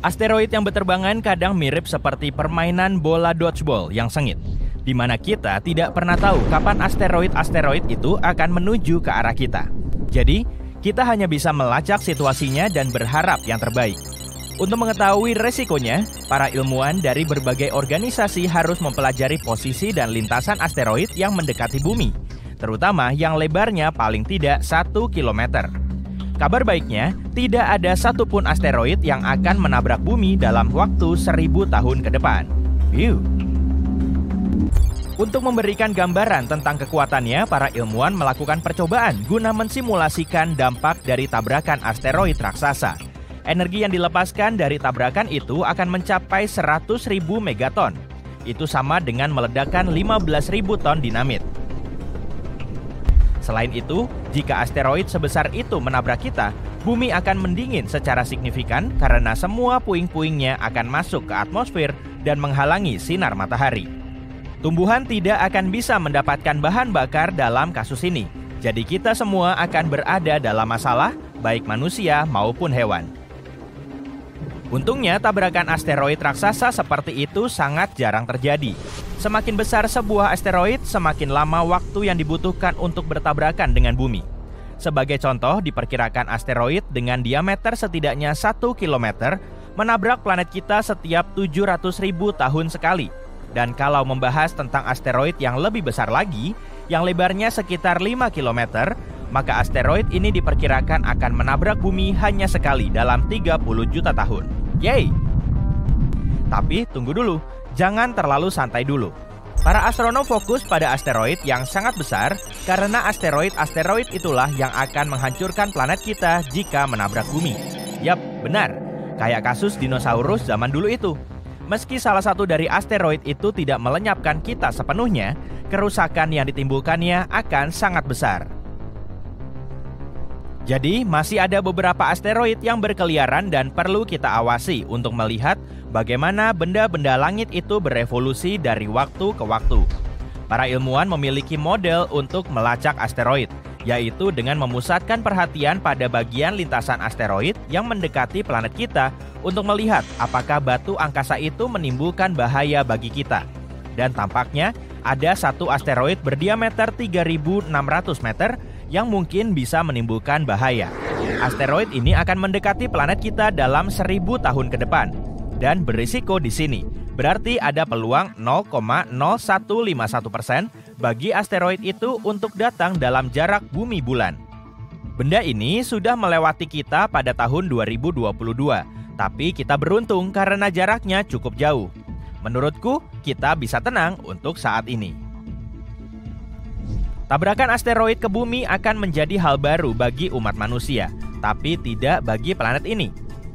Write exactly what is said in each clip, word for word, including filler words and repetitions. Asteroid yang berterbangan kadang mirip seperti permainan bola dodgeball yang sengit, di mana kita tidak pernah tahu kapan asteroid-asteroid itu akan menuju ke arah kita. Jadi, kita hanya bisa melacak situasinya dan berharap yang terbaik. Untuk mengetahui resikonya, para ilmuwan dari berbagai organisasi harus mempelajari posisi dan lintasan asteroid yang mendekati bumi, terutama yang lebarnya paling tidak satu kilometer. Kabar baiknya, tidak ada satupun asteroid yang akan menabrak bumi dalam waktu seribu tahun ke depan. Yuh. Untuk memberikan gambaran tentang kekuatannya, para ilmuwan melakukan percobaan guna mensimulasikan dampak dari tabrakan asteroid raksasa. Energi yang dilepaskan dari tabrakan itu akan mencapai seratus ribu megaton. Itu sama dengan meledakkan lima belas ribu ton dinamit. Selain itu, jika asteroid sebesar itu menabrak kita, bumi akan mendingin secara signifikan karena semua puing-puingnya akan masuk ke atmosfer dan menghalangi sinar matahari. Tumbuhan tidak akan bisa mendapatkan bahan bakar dalam kasus ini, jadi kita semua akan berada dalam masalah, baik manusia maupun hewan. Untungnya, tabrakan asteroid raksasa seperti itu sangat jarang terjadi. Semakin besar sebuah asteroid, semakin lama waktu yang dibutuhkan untuk bertabrakan dengan bumi. Sebagai contoh, diperkirakan asteroid dengan diameter setidaknya satu kilometer menabrak planet kita setiap tujuh ratus ribu tahun sekali. Dan kalau membahas tentang asteroid yang lebih besar lagi, yang lebarnya sekitar lima kilometer, maka asteroid ini diperkirakan akan menabrak bumi hanya sekali dalam tiga puluh juta tahun. Yeay! Tapi tunggu dulu. Jangan terlalu santai dulu. Para astronom fokus pada asteroid yang sangat besar karena asteroid-asteroid itulah yang akan menghancurkan planet kita jika menabrak bumi. Yap, benar. Kayak kasus dinosaurus zaman dulu itu. Meski salah satu dari asteroid itu tidak melenyapkan kita sepenuhnya, kerusakan yang ditimbulkannya akan sangat besar. Jadi, masih ada beberapa asteroid yang berkeliaran dan perlu kita awasi untuk melihat bagaimana benda-benda langit itu berevolusi dari waktu ke waktu. Para ilmuwan memiliki model untuk melacak asteroid, yaitu dengan memusatkan perhatian pada bagian lintasan asteroid yang mendekati planet kita untuk melihat apakah batu angkasa itu menimbulkan bahaya bagi kita. Dan tampaknya ada satu asteroid berdiameter tiga ribu enam ratus meter yang mungkin bisa menimbulkan bahaya. Asteroid ini akan mendekati planet kita dalam seribu tahun ke depan dan berisiko di sini. Berarti ada peluang nol koma nol satu lima satu persen bagi asteroid itu untuk datang dalam jarak bumi bulan. Benda ini sudah melewati kita pada tahun dua ribu dua puluh dua, tapi kita beruntung karena jaraknya cukup jauh. Menurutku, kita bisa tenang untuk saat ini. Tabrakan asteroid ke bumi akan menjadi hal baru bagi umat manusia, tapi tidak bagi planet ini.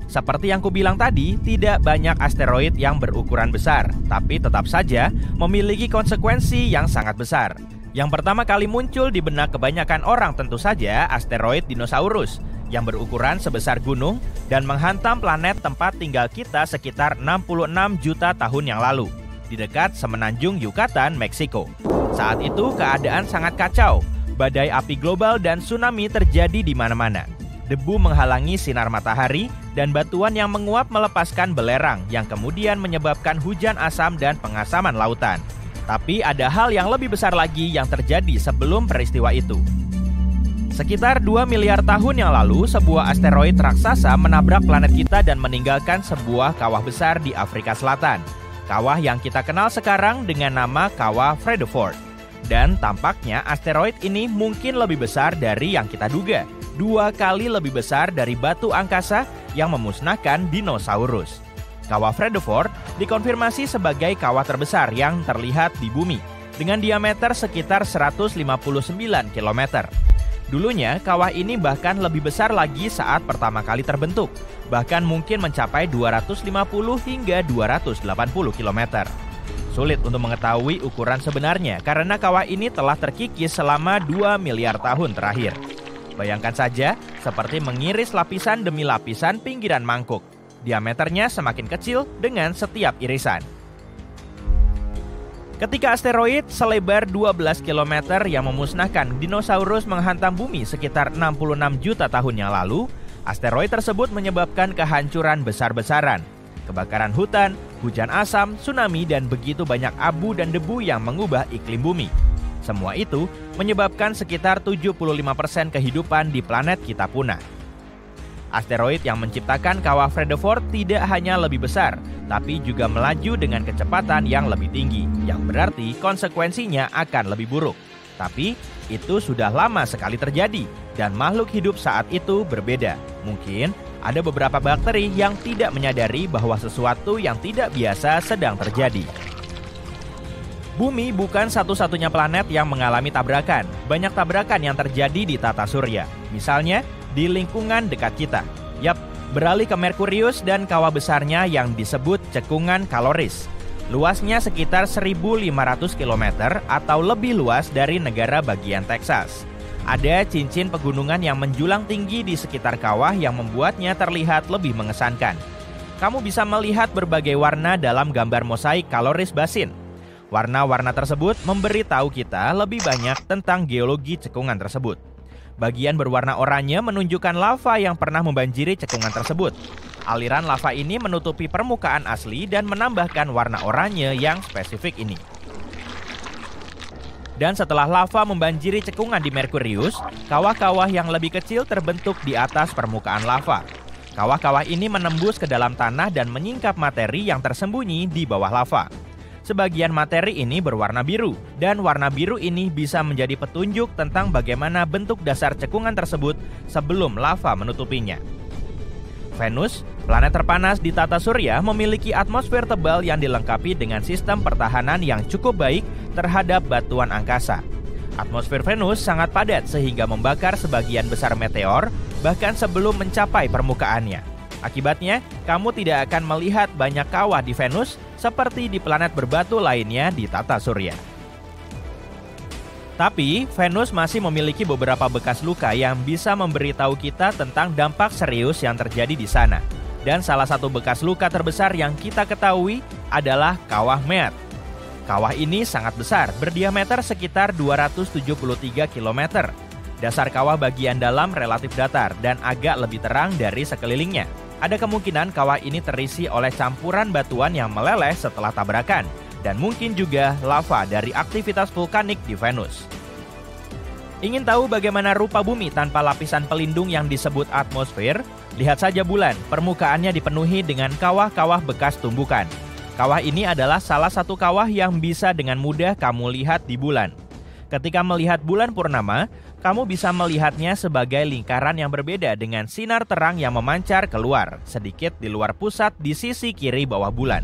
Seperti yang kubilang tadi, tidak banyak asteroid yang berukuran besar, tapi tetap saja memiliki konsekuensi yang sangat besar. Yang pertama kali muncul di benak kebanyakan orang tentu saja asteroid dinosaurus, yang berukuran sebesar gunung dan menghantam planet tempat tinggal kita sekitar enam puluh enam juta tahun yang lalu, di dekat semenanjung Yucatan, Meksiko. Saat itu keadaan sangat kacau, badai api global dan tsunami terjadi di mana-mana. Debu menghalangi sinar matahari dan batuan yang menguap melepaskan belerang yang kemudian menyebabkan hujan asam dan pengasaman lautan. Tapi ada hal yang lebih besar lagi yang terjadi sebelum peristiwa itu. Sekitar dua miliar tahun yang lalu, sebuah asteroid raksasa menabrak planet kita dan meninggalkan sebuah kawah besar di Afrika Selatan. Kawah yang kita kenal sekarang dengan nama Kawah Vredefort. Dan tampaknya asteroid ini mungkin lebih besar dari yang kita duga. Dua kali lebih besar dari batu angkasa yang memusnahkan dinosaurus. Kawah Vredefort dikonfirmasi sebagai kawah terbesar yang terlihat di bumi, dengan diameter sekitar seratus lima puluh sembilan kilometer. Dulunya, kawah ini bahkan lebih besar lagi saat pertama kali terbentuk, bahkan mungkin mencapai dua ratus lima puluh hingga dua ratus delapan puluh kilometer. Sulit untuk mengetahui ukuran sebenarnya karena kawah ini telah terkikis selama dua miliar tahun terakhir. Bayangkan saja seperti mengiris lapisan demi lapisan pinggiran mangkuk. Diameternya semakin kecil dengan setiap irisan. Ketika asteroid selebar dua belas kilometer yang memusnahkan dinosaurus menghantam bumi sekitar enam puluh enam juta tahun yang lalu, asteroid tersebut menyebabkan kehancuran besar-besaran kebakaran hutan, hujan asam, tsunami, dan begitu banyak abu dan debu yang mengubah iklim bumi. Semua itu menyebabkan sekitar tujuh puluh lima persen kehidupan di planet kita punah. Asteroid yang menciptakan kawah Vredefort tidak hanya lebih besar, tapi juga melaju dengan kecepatan yang lebih tinggi, yang berarti konsekuensinya akan lebih buruk. Tapi itu sudah lama sekali terjadi, dan makhluk hidup saat itu berbeda. Mungkin ada beberapa bakteri yang tidak menyadari bahwa sesuatu yang tidak biasa sedang terjadi. Bumi bukan satu-satunya planet yang mengalami tabrakan. Banyak tabrakan yang terjadi di tata surya. Misalnya, di lingkungan dekat kita. Yap, beralih ke Merkurius dan kawah besarnya yang disebut cekungan Caloris. Luasnya sekitar seribu lima ratus kilometer atau lebih luas dari negara bagian Texas. Ada cincin pegunungan yang menjulang tinggi di sekitar kawah yang membuatnya terlihat lebih mengesankan. Kamu bisa melihat berbagai warna dalam gambar mosaik Caloris Basin. Warna-warna tersebut memberitahu kita lebih banyak tentang geologi cekungan tersebut. Bagian berwarna oranye menunjukkan lava yang pernah membanjiri cekungan tersebut. Aliran lava ini menutupi permukaan asli dan menambahkan warna oranye yang spesifik ini. Dan setelah lava membanjiri cekungan di Merkurius, kawah-kawah yang lebih kecil terbentuk di atas permukaan lava. Kawah-kawah ini menembus ke dalam tanah dan menyingkap materi yang tersembunyi di bawah lava. Sebagian materi ini berwarna biru, dan warna biru ini bisa menjadi petunjuk tentang bagaimana bentuk dasar cekungan tersebut sebelum lava menutupinya. Venus, planet terpanas di tata surya, memiliki atmosfer tebal yang dilengkapi dengan sistem pertahanan yang cukup baik terhadap batuan angkasa. Atmosfer Venus sangat padat sehingga membakar sebagian besar meteor, bahkan sebelum mencapai permukaannya. Akibatnya, kamu tidak akan melihat banyak kawah di Venus seperti di planet berbatu lainnya di tata surya. Tapi, Venus masih memiliki beberapa bekas luka yang bisa memberitahu kita tentang dampak serius yang terjadi di sana. Dan salah satu bekas luka terbesar yang kita ketahui adalah kawah Mead. Kawah ini sangat besar, berdiameter sekitar dua ratus tujuh puluh tiga kilometer. Dasar kawah bagian dalam relatif datar dan agak lebih terang dari sekelilingnya. Ada kemungkinan kawah ini terisi oleh campuran batuan yang meleleh setelah tabrakan, dan mungkin juga lava dari aktivitas vulkanik di Venus. Ingin tahu bagaimana rupa bumi tanpa lapisan pelindung yang disebut atmosfer? Lihat saja bulan, permukaannya dipenuhi dengan kawah-kawah bekas tumbukan. Kawah ini adalah salah satu kawah yang bisa dengan mudah kamu lihat di bulan. Ketika melihat bulan purnama, kamu bisa melihatnya sebagai lingkaran yang berbeda dengan sinar terang yang memancar keluar, sedikit di luar pusat di sisi kiri bawah bulan.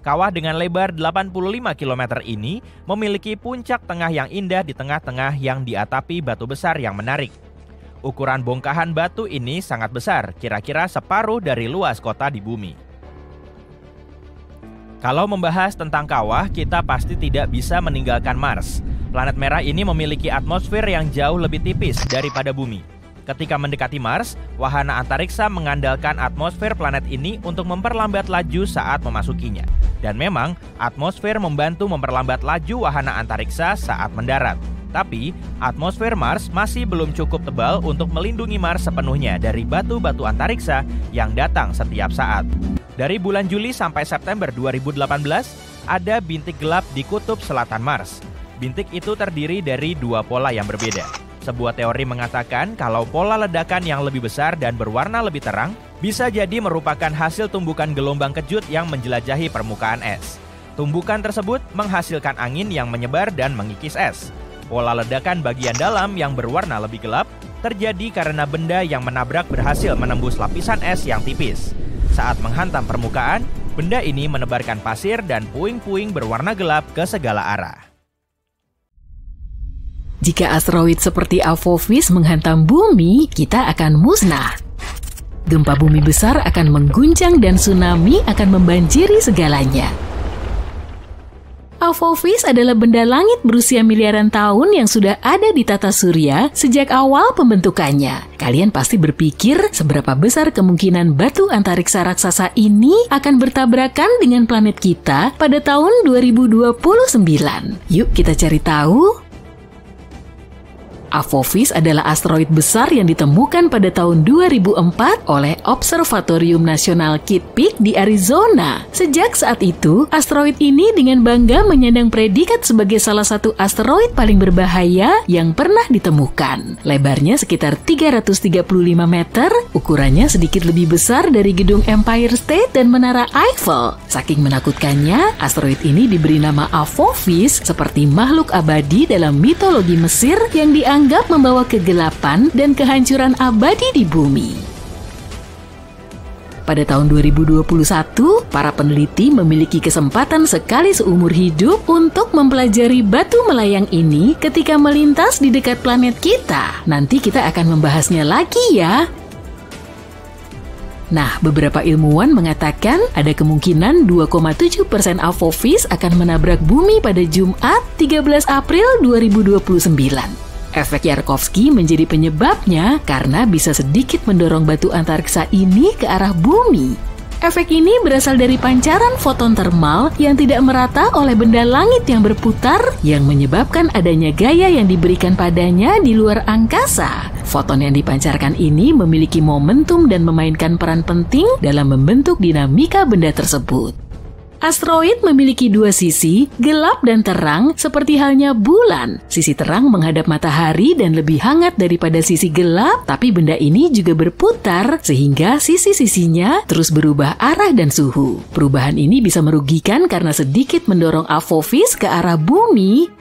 Kawah dengan lebar delapan puluh lima kilometer ini memiliki puncak tengah yang indah di tengah-tengah yang diatapi batu besar yang menarik. Ukuran bongkahan batu ini sangat besar, kira-kira separuh dari luas kota di bumi. Kalau membahas tentang kawah, kita pasti tidak bisa meninggalkan Mars. Planet merah ini memiliki atmosfer yang jauh lebih tipis daripada bumi. Ketika mendekati Mars, wahana antariksa mengandalkan atmosfer planet ini untuk memperlambat laju saat memasukinya. Dan memang, atmosfer membantu memperlambat laju wahana antariksa saat mendarat. Tapi, atmosfer Mars masih belum cukup tebal untuk melindungi Mars sepenuhnya dari batu-batu antariksa yang datang setiap saat. Dari bulan Juli sampai September dua ribu delapan belas, ada bintik gelap di kutub selatan Mars. Bintik itu terdiri dari dua pola yang berbeda. Sebuah teori mengatakan kalau pola ledakan yang lebih besar dan berwarna lebih terang bisa jadi merupakan hasil tumbukan gelombang kejut yang menjelajahi permukaan es. Tumbukan tersebut menghasilkan angin yang menyebar dan mengikis es. Pola ledakan bagian dalam yang berwarna lebih gelap terjadi karena benda yang menabrak berhasil menembus lapisan es yang tipis. Saat menghantam permukaan, benda ini menebarkan pasir dan puing-puing berwarna gelap ke segala arah. Jika asteroid seperti Apophis menghantam bumi, kita akan musnah. Gempa bumi besar akan mengguncang dan tsunami akan membanjiri segalanya. Apophis adalah benda langit berusia miliaran tahun yang sudah ada di tata surya sejak awal pembentukannya. Kalian pasti berpikir seberapa besar kemungkinan batu antariksa raksasa ini akan bertabrakan dengan planet kita pada tahun dua ribu dua puluh sembilan. Yuk kita cari tahu. Apophis adalah asteroid besar yang ditemukan pada tahun dua ribu empat oleh Observatorium Nasional Kitt Peak di Arizona. Sejak saat itu, asteroid ini dengan bangga menyandang predikat sebagai salah satu asteroid paling berbahaya yang pernah ditemukan. Lebarnya sekitar tiga ratus tiga puluh lima meter, ukurannya sedikit lebih besar dari gedung Empire State dan Menara Eiffel. Saking menakutkannya, asteroid ini diberi nama Apophis seperti makhluk abadi dalam mitologi Mesir yang dianggap Anggap membawa kegelapan dan kehancuran abadi di bumi. Pada tahun dua ribu dua puluh satu, para peneliti memiliki kesempatan sekali seumur hidup untuk mempelajari batu melayang ini ketika melintas di dekat planet kita. Nanti kita akan membahasnya lagi ya. Nah, beberapa ilmuwan mengatakan ada kemungkinan dua koma tujuh persen Apophis akan menabrak bumi pada Jumat tiga belas April dua ribu dua puluh sembilan. Efek Yarkovsky menjadi penyebabnya karena bisa sedikit mendorong batu antariksa ini ke arah bumi. Efek ini berasal dari pancaran foton termal yang tidak merata oleh benda langit yang berputar yang menyebabkan adanya gaya yang diberikan padanya di luar angkasa. Foton yang dipancarkan ini memiliki momentum dan memainkan peran penting dalam membentuk dinamika benda tersebut. Asteroid memiliki dua sisi, gelap dan terang, seperti halnya bulan. Sisi terang menghadap matahari dan lebih hangat daripada sisi gelap, tapi benda ini juga berputar sehingga sisi-sisinya terus berubah arah dan suhu. Perubahan ini bisa merugikan karena sedikit mendorong Apophis ke arah bumi.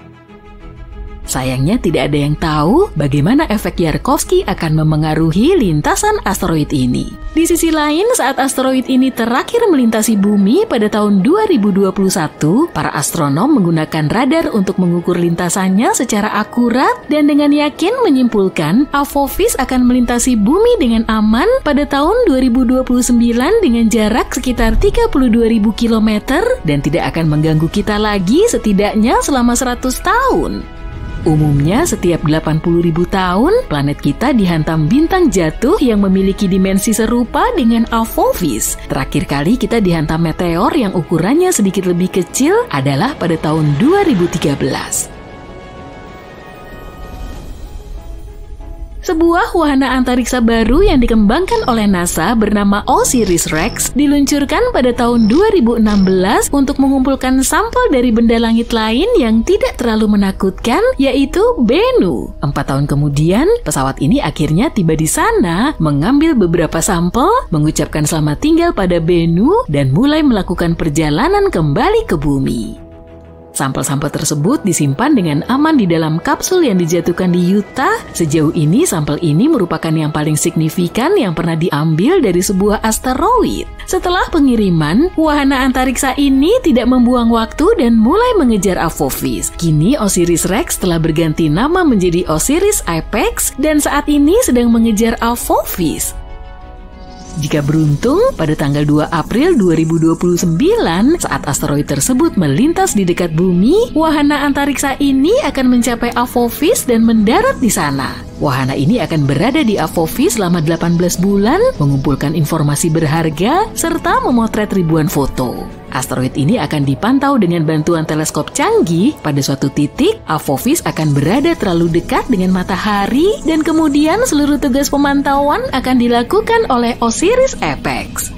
Sayangnya tidak ada yang tahu bagaimana efek Yarkovsky akan memengaruhi lintasan asteroid ini. Di sisi lain, saat asteroid ini terakhir melintasi bumi pada tahun dua ribu dua puluh satu, para astronom menggunakan radar untuk mengukur lintasannya secara akurat dan dengan yakin menyimpulkan Apophis akan melintasi bumi dengan aman pada tahun dua ribu dua puluh sembilan dengan jarak sekitar tiga puluh dua ribu kilometer dan tidak akan mengganggu kita lagi setidaknya selama seratus tahun. Umumnya, setiap delapan puluh ribu tahun, planet kita dihantam bintang jatuh yang memiliki dimensi serupa dengan Apophis. Terakhir kali kita dihantam meteor yang ukurannya sedikit lebih kecil adalah pada tahun dua ribu tiga belas. Sebuah wahana antariksa baru yang dikembangkan oleh NASA bernama OSIRIS-REx diluncurkan pada tahun dua ribu enam belas untuk mengumpulkan sampel dari benda langit lain yang tidak terlalu menakutkan, yaitu Bennu. Empat tahun kemudian, pesawat ini akhirnya tiba di sana, mengambil beberapa sampel, mengucapkan selamat tinggal pada Bennu, dan mulai melakukan perjalanan kembali ke bumi. Sampel-sampel tersebut disimpan dengan aman di dalam kapsul yang dijatuhkan di Utah. Sejauh ini, sampel ini merupakan yang paling signifikan yang pernah diambil dari sebuah asteroid. Setelah pengiriman, wahana antariksa ini tidak membuang waktu dan mulai mengejar Apophis. Kini, OSIRIS-REx telah berganti nama menjadi Osiris Apex dan saat ini sedang mengejar Apophis. Jika beruntung, pada tanggal dua April dua ribu dua puluh sembilan, saat asteroid tersebut melintas di dekat bumi, wahana antariksa ini akan mencapai Apophis dan mendarat di sana. Wahana ini akan berada di Apophis selama delapan belas bulan, mengumpulkan informasi berharga, serta memotret ribuan foto. Asteroid ini akan dipantau dengan bantuan teleskop canggih. Pada suatu titik, Apophis akan berada terlalu dekat dengan matahari dan kemudian seluruh tugas pemantauan akan dilakukan oleh Osiris Apex.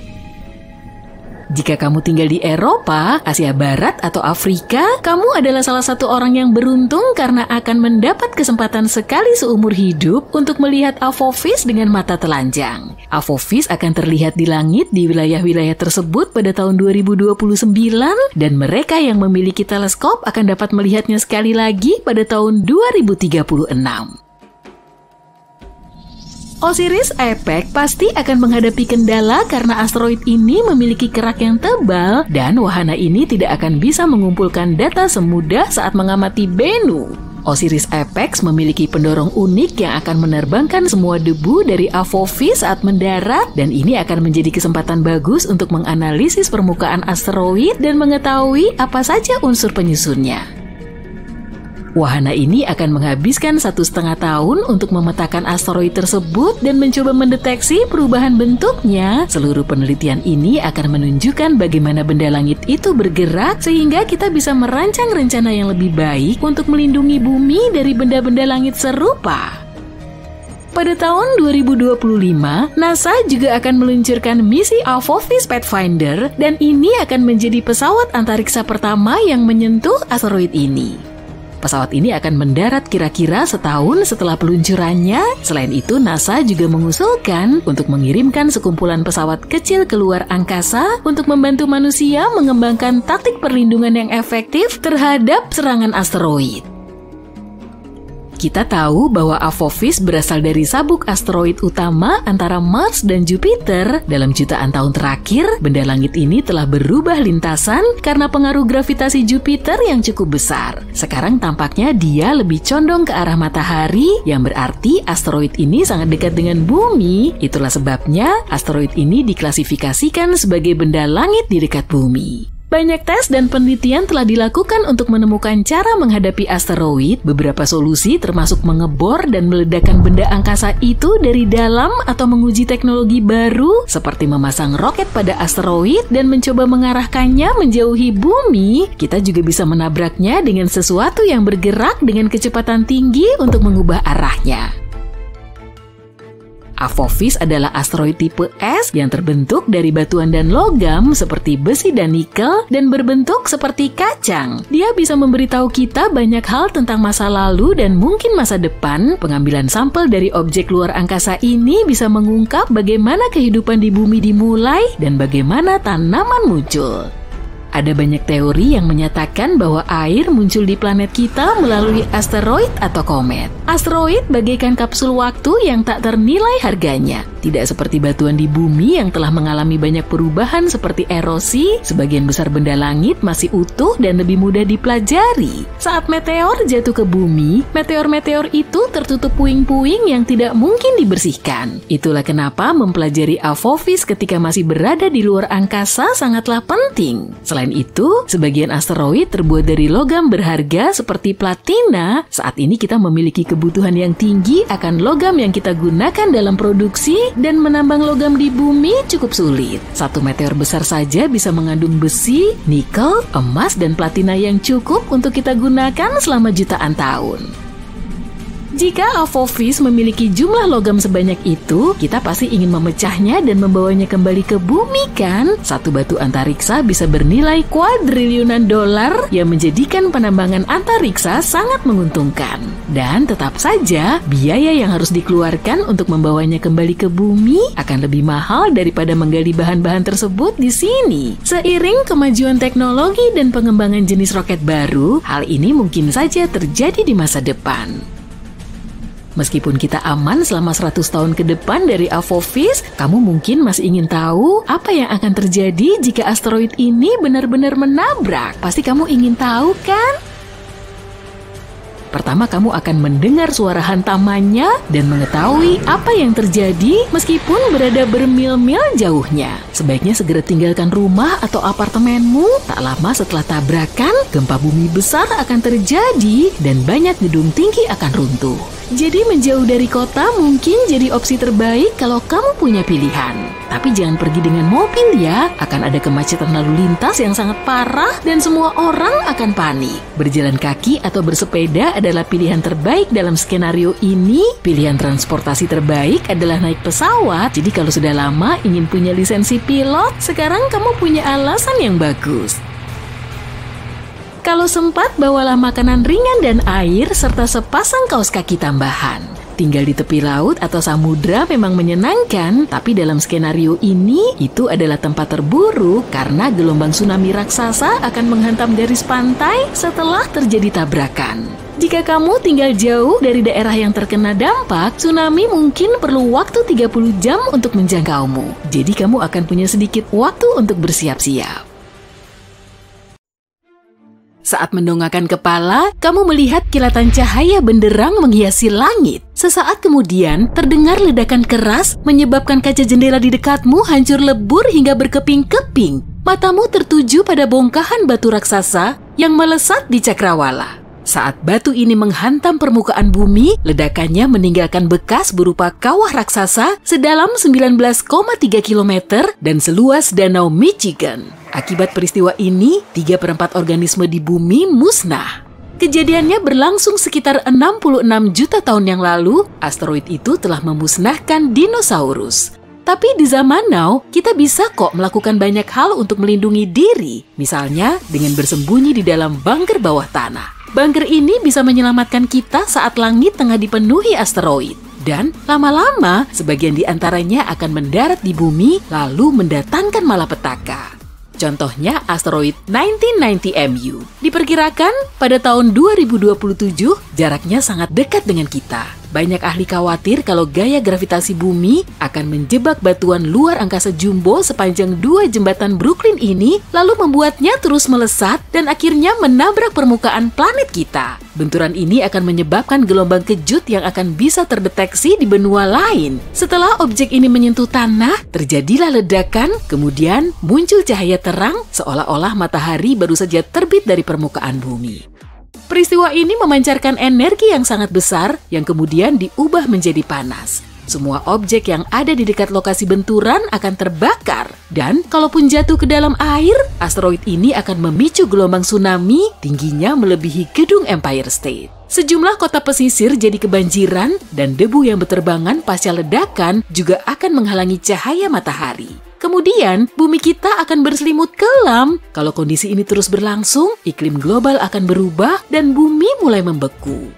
Jika kamu tinggal di Eropa, Asia Barat, atau Afrika, kamu adalah salah satu orang yang beruntung karena akan mendapat kesempatan sekali seumur hidup untuk melihat Apophis dengan mata telanjang. Apophis akan terlihat di langit di wilayah-wilayah tersebut pada tahun dua ribu dua puluh sembilan, dan mereka yang memiliki teleskop akan dapat melihatnya sekali lagi pada tahun dua ribu tiga puluh enam. Osiris Apex pasti akan menghadapi kendala karena asteroid ini memiliki kerak yang tebal dan wahana ini tidak akan bisa mengumpulkan data semudah saat mengamati Bennu. Osiris Apex memiliki pendorong unik yang akan menerbangkan semua debu dari Apophis saat mendarat dan ini akan menjadi kesempatan bagus untuk menganalisis permukaan asteroid dan mengetahui apa saja unsur penyusunnya. Wahana ini akan menghabiskan satu setengah tahun untuk memetakan asteroid tersebut dan mencoba mendeteksi perubahan bentuknya. Seluruh penelitian ini akan menunjukkan bagaimana benda langit itu bergerak sehingga kita bisa merancang rencana yang lebih baik untuk melindungi bumi dari benda-benda langit serupa. Pada tahun dua ribu dua puluh lima, NASA juga akan meluncurkan misi Apophis Pathfinder dan ini akan menjadi pesawat antariksa pertama yang menyentuh asteroid ini. Pesawat ini akan mendarat kira-kira setahun setelah peluncurannya. Selain itu, NASA juga mengusulkan untuk mengirimkan sekumpulan pesawat kecil ke luar angkasa untuk membantu manusia mengembangkan taktik perlindungan yang efektif terhadap serangan asteroid. Kita tahu bahwa Apophis berasal dari sabuk asteroid utama antara Mars dan Jupiter. Dalam jutaan tahun terakhir, benda langit ini telah berubah lintasan karena pengaruh gravitasi Jupiter yang cukup besar. Sekarang tampaknya dia lebih condong ke arah matahari, yang berarti asteroid ini sangat dekat dengan bumi. Itulah sebabnya asteroid ini diklasifikasikan sebagai benda langit di dekat bumi. Banyak tes dan penelitian telah dilakukan untuk menemukan cara menghadapi asteroid. Beberapa solusi termasuk mengebor dan meledakkan benda angkasa itu dari dalam atau menguji teknologi baru seperti memasang roket pada asteroid dan mencoba mengarahkannya menjauhi bumi. Kita juga bisa menabraknya dengan sesuatu yang bergerak dengan kecepatan tinggi untuk mengubah arahnya. Apophis adalah asteroid tipe es yang terbentuk dari batuan dan logam seperti besi dan nikel dan berbentuk seperti kacang. Dia bisa memberitahu kita banyak hal tentang masa lalu dan mungkin masa depan. Pengambilan sampel dari objek luar angkasa ini bisa mengungkap bagaimana kehidupan di bumi dimulai dan bagaimana tanaman muncul. Ada banyak teori yang menyatakan bahwa air muncul di planet kita melalui asteroid atau komet. Asteroid bagaikan kapsul waktu yang tak ternilai harganya. Tidak seperti batuan di bumi yang telah mengalami banyak perubahan seperti erosi, sebagian besar benda langit masih utuh dan lebih mudah dipelajari. Saat meteor jatuh ke bumi, meteor-meteor itu tertutup puing-puing yang tidak mungkin dibersihkan. Itulah kenapa mempelajari Apophis ketika masih berada di luar angkasa sangatlah penting. Selain Selain itu, sebagian asteroid terbuat dari logam berharga seperti platina. Saat ini kita memiliki kebutuhan yang tinggi akan logam yang kita gunakan dalam produksi dan menambang logam di bumi cukup sulit. Satu meteor besar saja bisa mengandung besi, nikel, emas, dan platina yang cukup untuk kita gunakan selama jutaan tahun. Jika Apophis memiliki jumlah logam sebanyak itu, kita pasti ingin memecahnya dan membawanya kembali ke bumi, kan? Satu batu antariksa bisa bernilai kuadriliunan dolar yang menjadikan penambangan antariksa sangat menguntungkan. Dan tetap saja, biaya yang harus dikeluarkan untuk membawanya kembali ke bumi akan lebih mahal daripada menggali bahan-bahan tersebut di sini. Seiring kemajuan teknologi dan pengembangan jenis roket baru, hal ini mungkin saja terjadi di masa depan. Meskipun kita aman selama seratus tahun ke depan dari Apophis, kamu mungkin masih ingin tahu apa yang akan terjadi jika asteroid ini benar-benar menabrak. Pasti kamu ingin tahu, kan? Pertama, kamu akan mendengar suara hantamannya dan mengetahui apa yang terjadi meskipun berada bermil-mil jauhnya. Sebaiknya segera tinggalkan rumah atau apartemenmu. Tak lama setelah tabrakan, gempa bumi besar akan terjadi dan banyak gedung tinggi akan runtuh. Jadi menjauh dari kota mungkin jadi opsi terbaik kalau kamu punya pilihan. Tapi jangan pergi dengan mobil ya, akan ada kemacetan lalu lintas yang sangat parah dan semua orang akan panik. Berjalan kaki atau bersepeda adalah pilihan terbaik dalam skenario ini. Pilihan transportasi terbaik adalah naik pesawat. Jadi kalau sudah lama ingin punya lisensi pilot, sekarang kamu punya alasan yang bagus. Kalau sempat, bawalah makanan ringan dan air, serta sepasang kaos kaki tambahan. Tinggal di tepi laut atau samudra memang menyenangkan, tapi dalam skenario ini, itu adalah tempat terburuk karena gelombang tsunami raksasa akan menghantam garis pantai setelah terjadi tabrakan. Jika kamu tinggal jauh dari daerah yang terkena dampak, tsunami mungkin perlu waktu tiga puluh jam untuk menjangkaumu. Jadi kamu akan punya sedikit waktu untuk bersiap-siap. Saat mendongakkan kepala, kamu melihat kilatan cahaya benderang menghiasi langit. Sesaat kemudian, terdengar ledakan keras menyebabkan kaca jendela di dekatmu hancur lebur hingga berkeping-keping. Matamu tertuju pada bongkahan batu raksasa yang melesat di cakrawala. Saat batu ini menghantam permukaan bumi, ledakannya meninggalkan bekas berupa kawah raksasa sedalam sembilan belas koma tiga kilometer dan seluas Danau Michigan. Akibat peristiwa ini, tiga per empat organisme di bumi musnah. Kejadiannya berlangsung sekitar enam puluh enam juta tahun yang lalu, asteroid itu telah memusnahkan dinosaurus. Tapi di zaman now, kita bisa kok melakukan banyak hal untuk melindungi diri. Misalnya, dengan bersembunyi di dalam bunker bawah tanah. Bunker ini bisa menyelamatkan kita saat langit tengah dipenuhi asteroid. Dan lama-lama, sebagian di antaranya akan mendarat di bumi, lalu mendatangkan malapetaka. Contohnya asteroid sembilan belas sembilan puluh M U. Diperkirakan pada tahun dua ribu dua puluh tujuh, jaraknya sangat dekat dengan kita. Banyak ahli khawatir kalau gaya gravitasi bumi akan menjebak batuan luar angkasa jumbo sepanjang dua jembatan Brooklyn ini, lalu membuatnya terus melesat dan akhirnya menabrak permukaan planet kita. Benturan ini akan menyebabkan gelombang kejut yang akan bisa terdeteksi di benua lain. Setelah objek ini menyentuh tanah, terjadilah ledakan, kemudian muncul cahaya terang seolah-olah matahari baru saja terbit dari permukaan bumi. Peristiwa ini memancarkan energi yang sangat besar yang kemudian diubah menjadi panas. Semua objek yang ada di dekat lokasi benturan akan terbakar. Dan kalaupun jatuh ke dalam air, asteroid ini akan memicu gelombang tsunami tingginya melebihi gedung Empire State. Sejumlah kota pesisir jadi kebanjiran dan debu yang berterbangan pasca ledakan juga akan menghalangi cahaya matahari. Kemudian, bumi kita akan berselimut kelam. Kalau kondisi ini terus berlangsung, iklim global akan berubah dan bumi mulai membeku.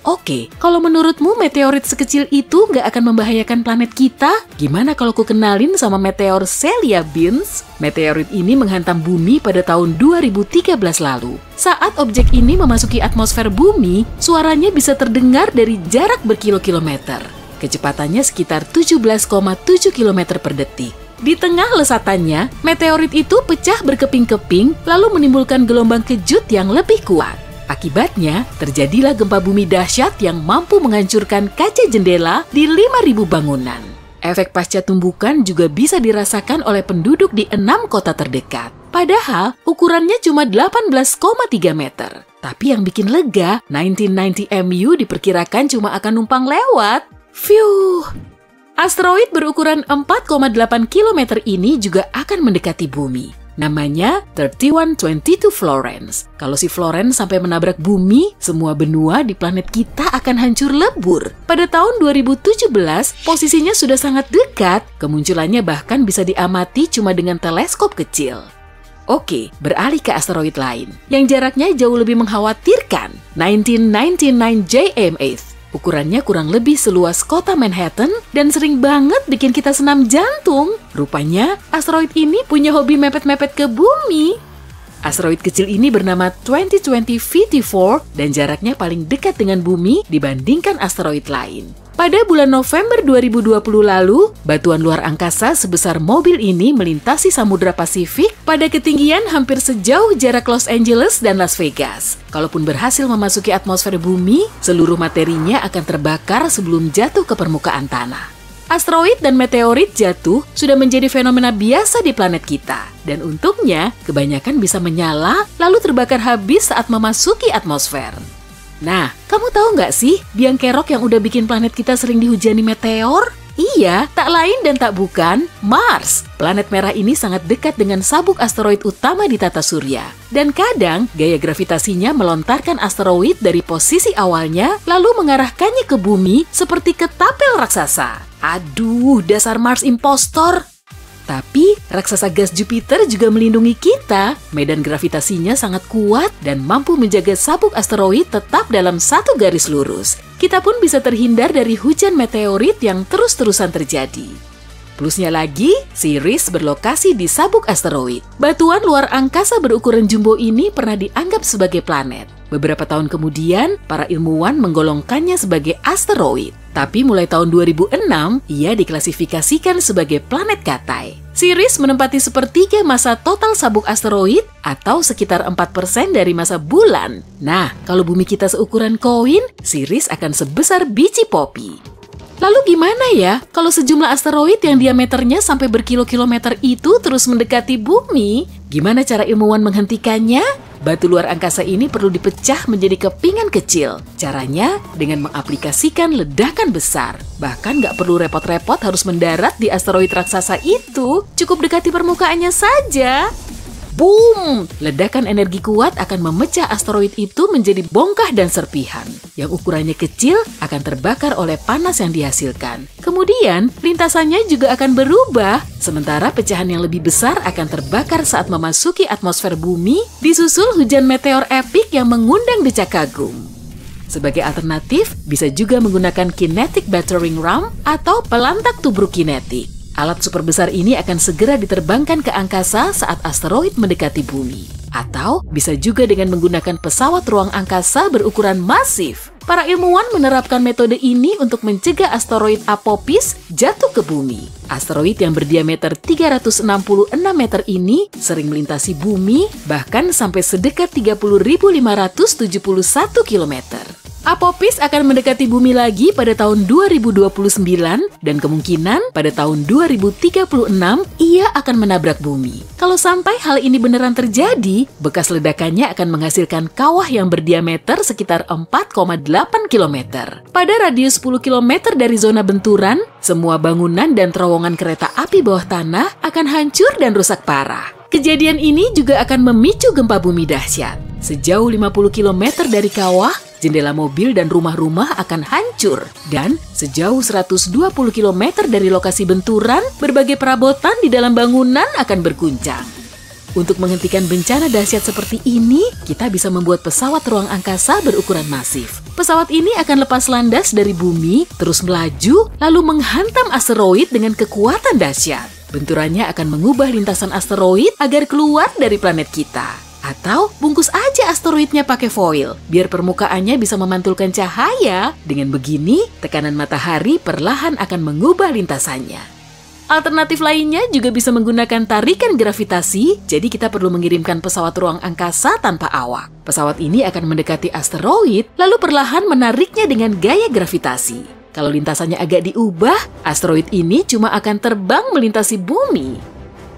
Oke, kalau menurutmu meteorit sekecil itu nggak akan membahayakan planet kita, gimana kalau ku kenalin sama meteor Celia Beans? Meteorit ini menghantam bumi pada tahun dua ribu tiga belas lalu. Saat objek ini memasuki atmosfer bumi, suaranya bisa terdengar dari jarak berkilo-kilometer. Kecepatannya sekitar tujuh belas koma tujuh kilometer per detik. Di tengah lesatannya, meteorit itu pecah berkeping-keping lalu menimbulkan gelombang kejut yang lebih kuat. Akibatnya, terjadilah gempa bumi dahsyat yang mampu menghancurkan kaca jendela di lima ribu bangunan. Efek pasca tumbukan juga bisa dirasakan oleh penduduk di enam kota terdekat. Padahal, ukurannya cuma delapan belas koma tiga meter. Tapi yang bikin lega, sembilan belas sembilan puluh M U diperkirakan cuma akan numpang lewat. Fiuh! Asteroid berukuran empat koma delapan kilometer ini juga akan mendekati bumi. Namanya tiga satu dua dua Florence. Kalau si Florence sampai menabrak bumi, semua benua di planet kita akan hancur lebur. Pada tahun dua ribu tujuh belas, posisinya sudah sangat dekat. Kemunculannya bahkan bisa diamati cuma dengan teleskop kecil. Oke, beralih ke asteroid lain, yang jaraknya jauh lebih mengkhawatirkan. sembilan belas sembilan puluh sembilan J M delapan. Ukurannya kurang lebih seluas kota Manhattan dan sering banget bikin kita senam jantung. Rupanya, asteroid ini punya hobi mepet-mepet ke bumi. Asteroid kecil ini bernama dua ribu dua puluh V T empat dan jaraknya paling dekat dengan bumi dibandingkan asteroid lain. Pada bulan November dua ribu dua puluh lalu, batuan luar angkasa sebesar mobil ini melintasi Samudra Pasifik pada ketinggian hampir sejauh jarak Los Angeles dan Las Vegas. Kalaupun berhasil memasuki atmosfer bumi, seluruh materinya akan terbakar sebelum jatuh ke permukaan tanah. Asteroid dan meteorit jatuh sudah menjadi fenomena biasa di planet kita. Dan untungnya, kebanyakan bisa menyala lalu terbakar habis saat memasuki atmosfer. Nah, kamu tahu nggak sih biang kerok yang udah bikin planet kita sering dihujani meteor? Iya, tak lain dan tak bukan, Mars. Planet merah ini sangat dekat dengan sabuk asteroid utama di tata surya. Dan kadang, gaya gravitasinya melontarkan asteroid dari posisi awalnya, lalu mengarahkannya ke bumi seperti ketapel raksasa. Aduh, dasar Mars impostor! Tapi, raksasa gas Jupiter juga melindungi kita. Medan gravitasinya sangat kuat dan mampu menjaga sabuk asteroid tetap dalam satu garis lurus. Kita pun bisa terhindar dari hujan meteorit yang terus-terusan terjadi. Plusnya lagi, Ceres berlokasi di sabuk asteroid. Batuan luar angkasa berukuran jumbo ini pernah dianggap sebagai planet. Beberapa tahun kemudian, para ilmuwan menggolongkannya sebagai asteroid. Tapi mulai tahun dua ribu enam, ia diklasifikasikan sebagai planet katai. Ceres menempati sepertiga masa total sabuk asteroid atau sekitar empat persen dari masa bulan. Nah, kalau bumi kita seukuran koin, Ceres akan sebesar biji popi. Lalu gimana ya kalau sejumlah asteroid yang diameternya sampai berkilo-kilometer itu terus mendekati bumi? Gimana cara ilmuwan menghentikannya? Batu luar angkasa ini perlu dipecah menjadi kepingan kecil. Caranya dengan mengaplikasikan ledakan besar. Bahkan nggak perlu repot-repot harus mendarat di asteroid raksasa itu. Cukup dekati permukaannya saja. Boom! Ledakan energi kuat akan memecah asteroid itu menjadi bongkah dan serpihan. Yang ukurannya kecil akan terbakar oleh panas yang dihasilkan. Kemudian, lintasannya juga akan berubah. Sementara pecahan yang lebih besar akan terbakar saat memasuki atmosfer bumi, disusul hujan meteor epik yang mengundang decak kagum. Sebagai alternatif, bisa juga menggunakan kinetic battering ram atau pelantak tubruk kinetik. Alat super besar ini akan segera diterbangkan ke angkasa saat asteroid mendekati bumi. Atau bisa juga dengan menggunakan pesawat ruang angkasa berukuran masif. Para ilmuwan menerapkan metode ini untuk mencegah asteroid Apophis jatuh ke bumi. Asteroid yang berdiameter tiga ratus enam puluh enam meter ini sering melintasi bumi bahkan sampai sedekat tiga puluh ribu lima ratus tujuh puluh satu kilometer. Apophis akan mendekati bumi lagi pada tahun dua ribu dua puluh sembilan dan kemungkinan pada tahun dua ribu tiga puluh enam ia akan menabrak bumi. Kalau sampai hal ini beneran terjadi, bekas ledakannya akan menghasilkan kawah yang berdiameter sekitar empat koma delapan kilometer. Pada radius sepuluh kilometer dari zona benturan, semua bangunan dan terowongan kereta api bawah tanah akan hancur dan rusak parah. Kejadian ini juga akan memicu gempa bumi dahsyat. Sejauh lima puluh kilometer dari kawah, jendela mobil dan rumah-rumah akan hancur. Dan sejauh seratus dua puluh kilometer dari lokasi benturan, berbagai perabotan di dalam bangunan akan berguncang. Untuk menghentikan bencana dahsyat seperti ini, kita bisa membuat pesawat ruang angkasa berukuran masif. Pesawat ini akan lepas landas dari bumi, terus melaju, lalu menghantam asteroid dengan kekuatan dahsyat. Benturannya akan mengubah lintasan asteroid agar keluar dari planet kita. Atau bungkus aja asteroidnya pakai foil, biar permukaannya bisa memantulkan cahaya. Dengan begini, tekanan matahari perlahan akan mengubah lintasannya. Alternatif lainnya juga bisa menggunakan tarikan gravitasi, jadi kita perlu mengirimkan pesawat ruang angkasa tanpa awak. Pesawat ini akan mendekati asteroid, lalu perlahan menariknya dengan gaya gravitasi. Kalau lintasannya agak diubah, asteroid ini cuma akan terbang melintasi bumi.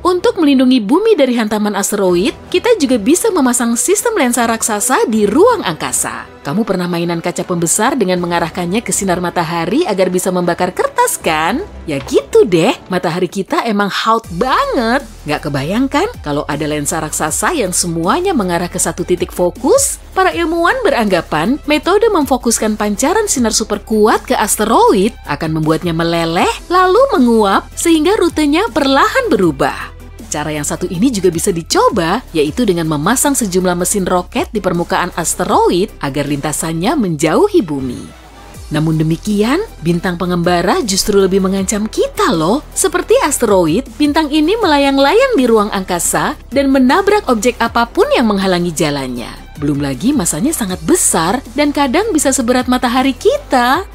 Untuk melindungi bumi dari hantaman asteroid, kita juga bisa memasang sistem lensa raksasa di ruang angkasa. Kamu pernah mainan kaca pembesar dengan mengarahkannya ke sinar matahari agar bisa membakar kertas, kan? Ya gitu deh, matahari kita emang hot banget. Nggak kebayangkan kalau ada lensa raksasa yang semuanya mengarah ke satu titik fokus? Para ilmuwan beranggapan metode memfokuskan pancaran sinar super kuat ke asteroid akan membuatnya meleleh lalu menguap sehingga rutenya perlahan berubah. Cara yang satu ini juga bisa dicoba, yaitu dengan memasang sejumlah mesin roket di permukaan asteroid agar lintasannya menjauhi bumi. Namun demikian, bintang pengembara justru lebih mengancam kita loh. Seperti asteroid, bintang ini melayang-layang di ruang angkasa dan menabrak objek apapun yang menghalangi jalannya. Belum lagi masanya sangat besar dan kadang bisa seberat matahari kita.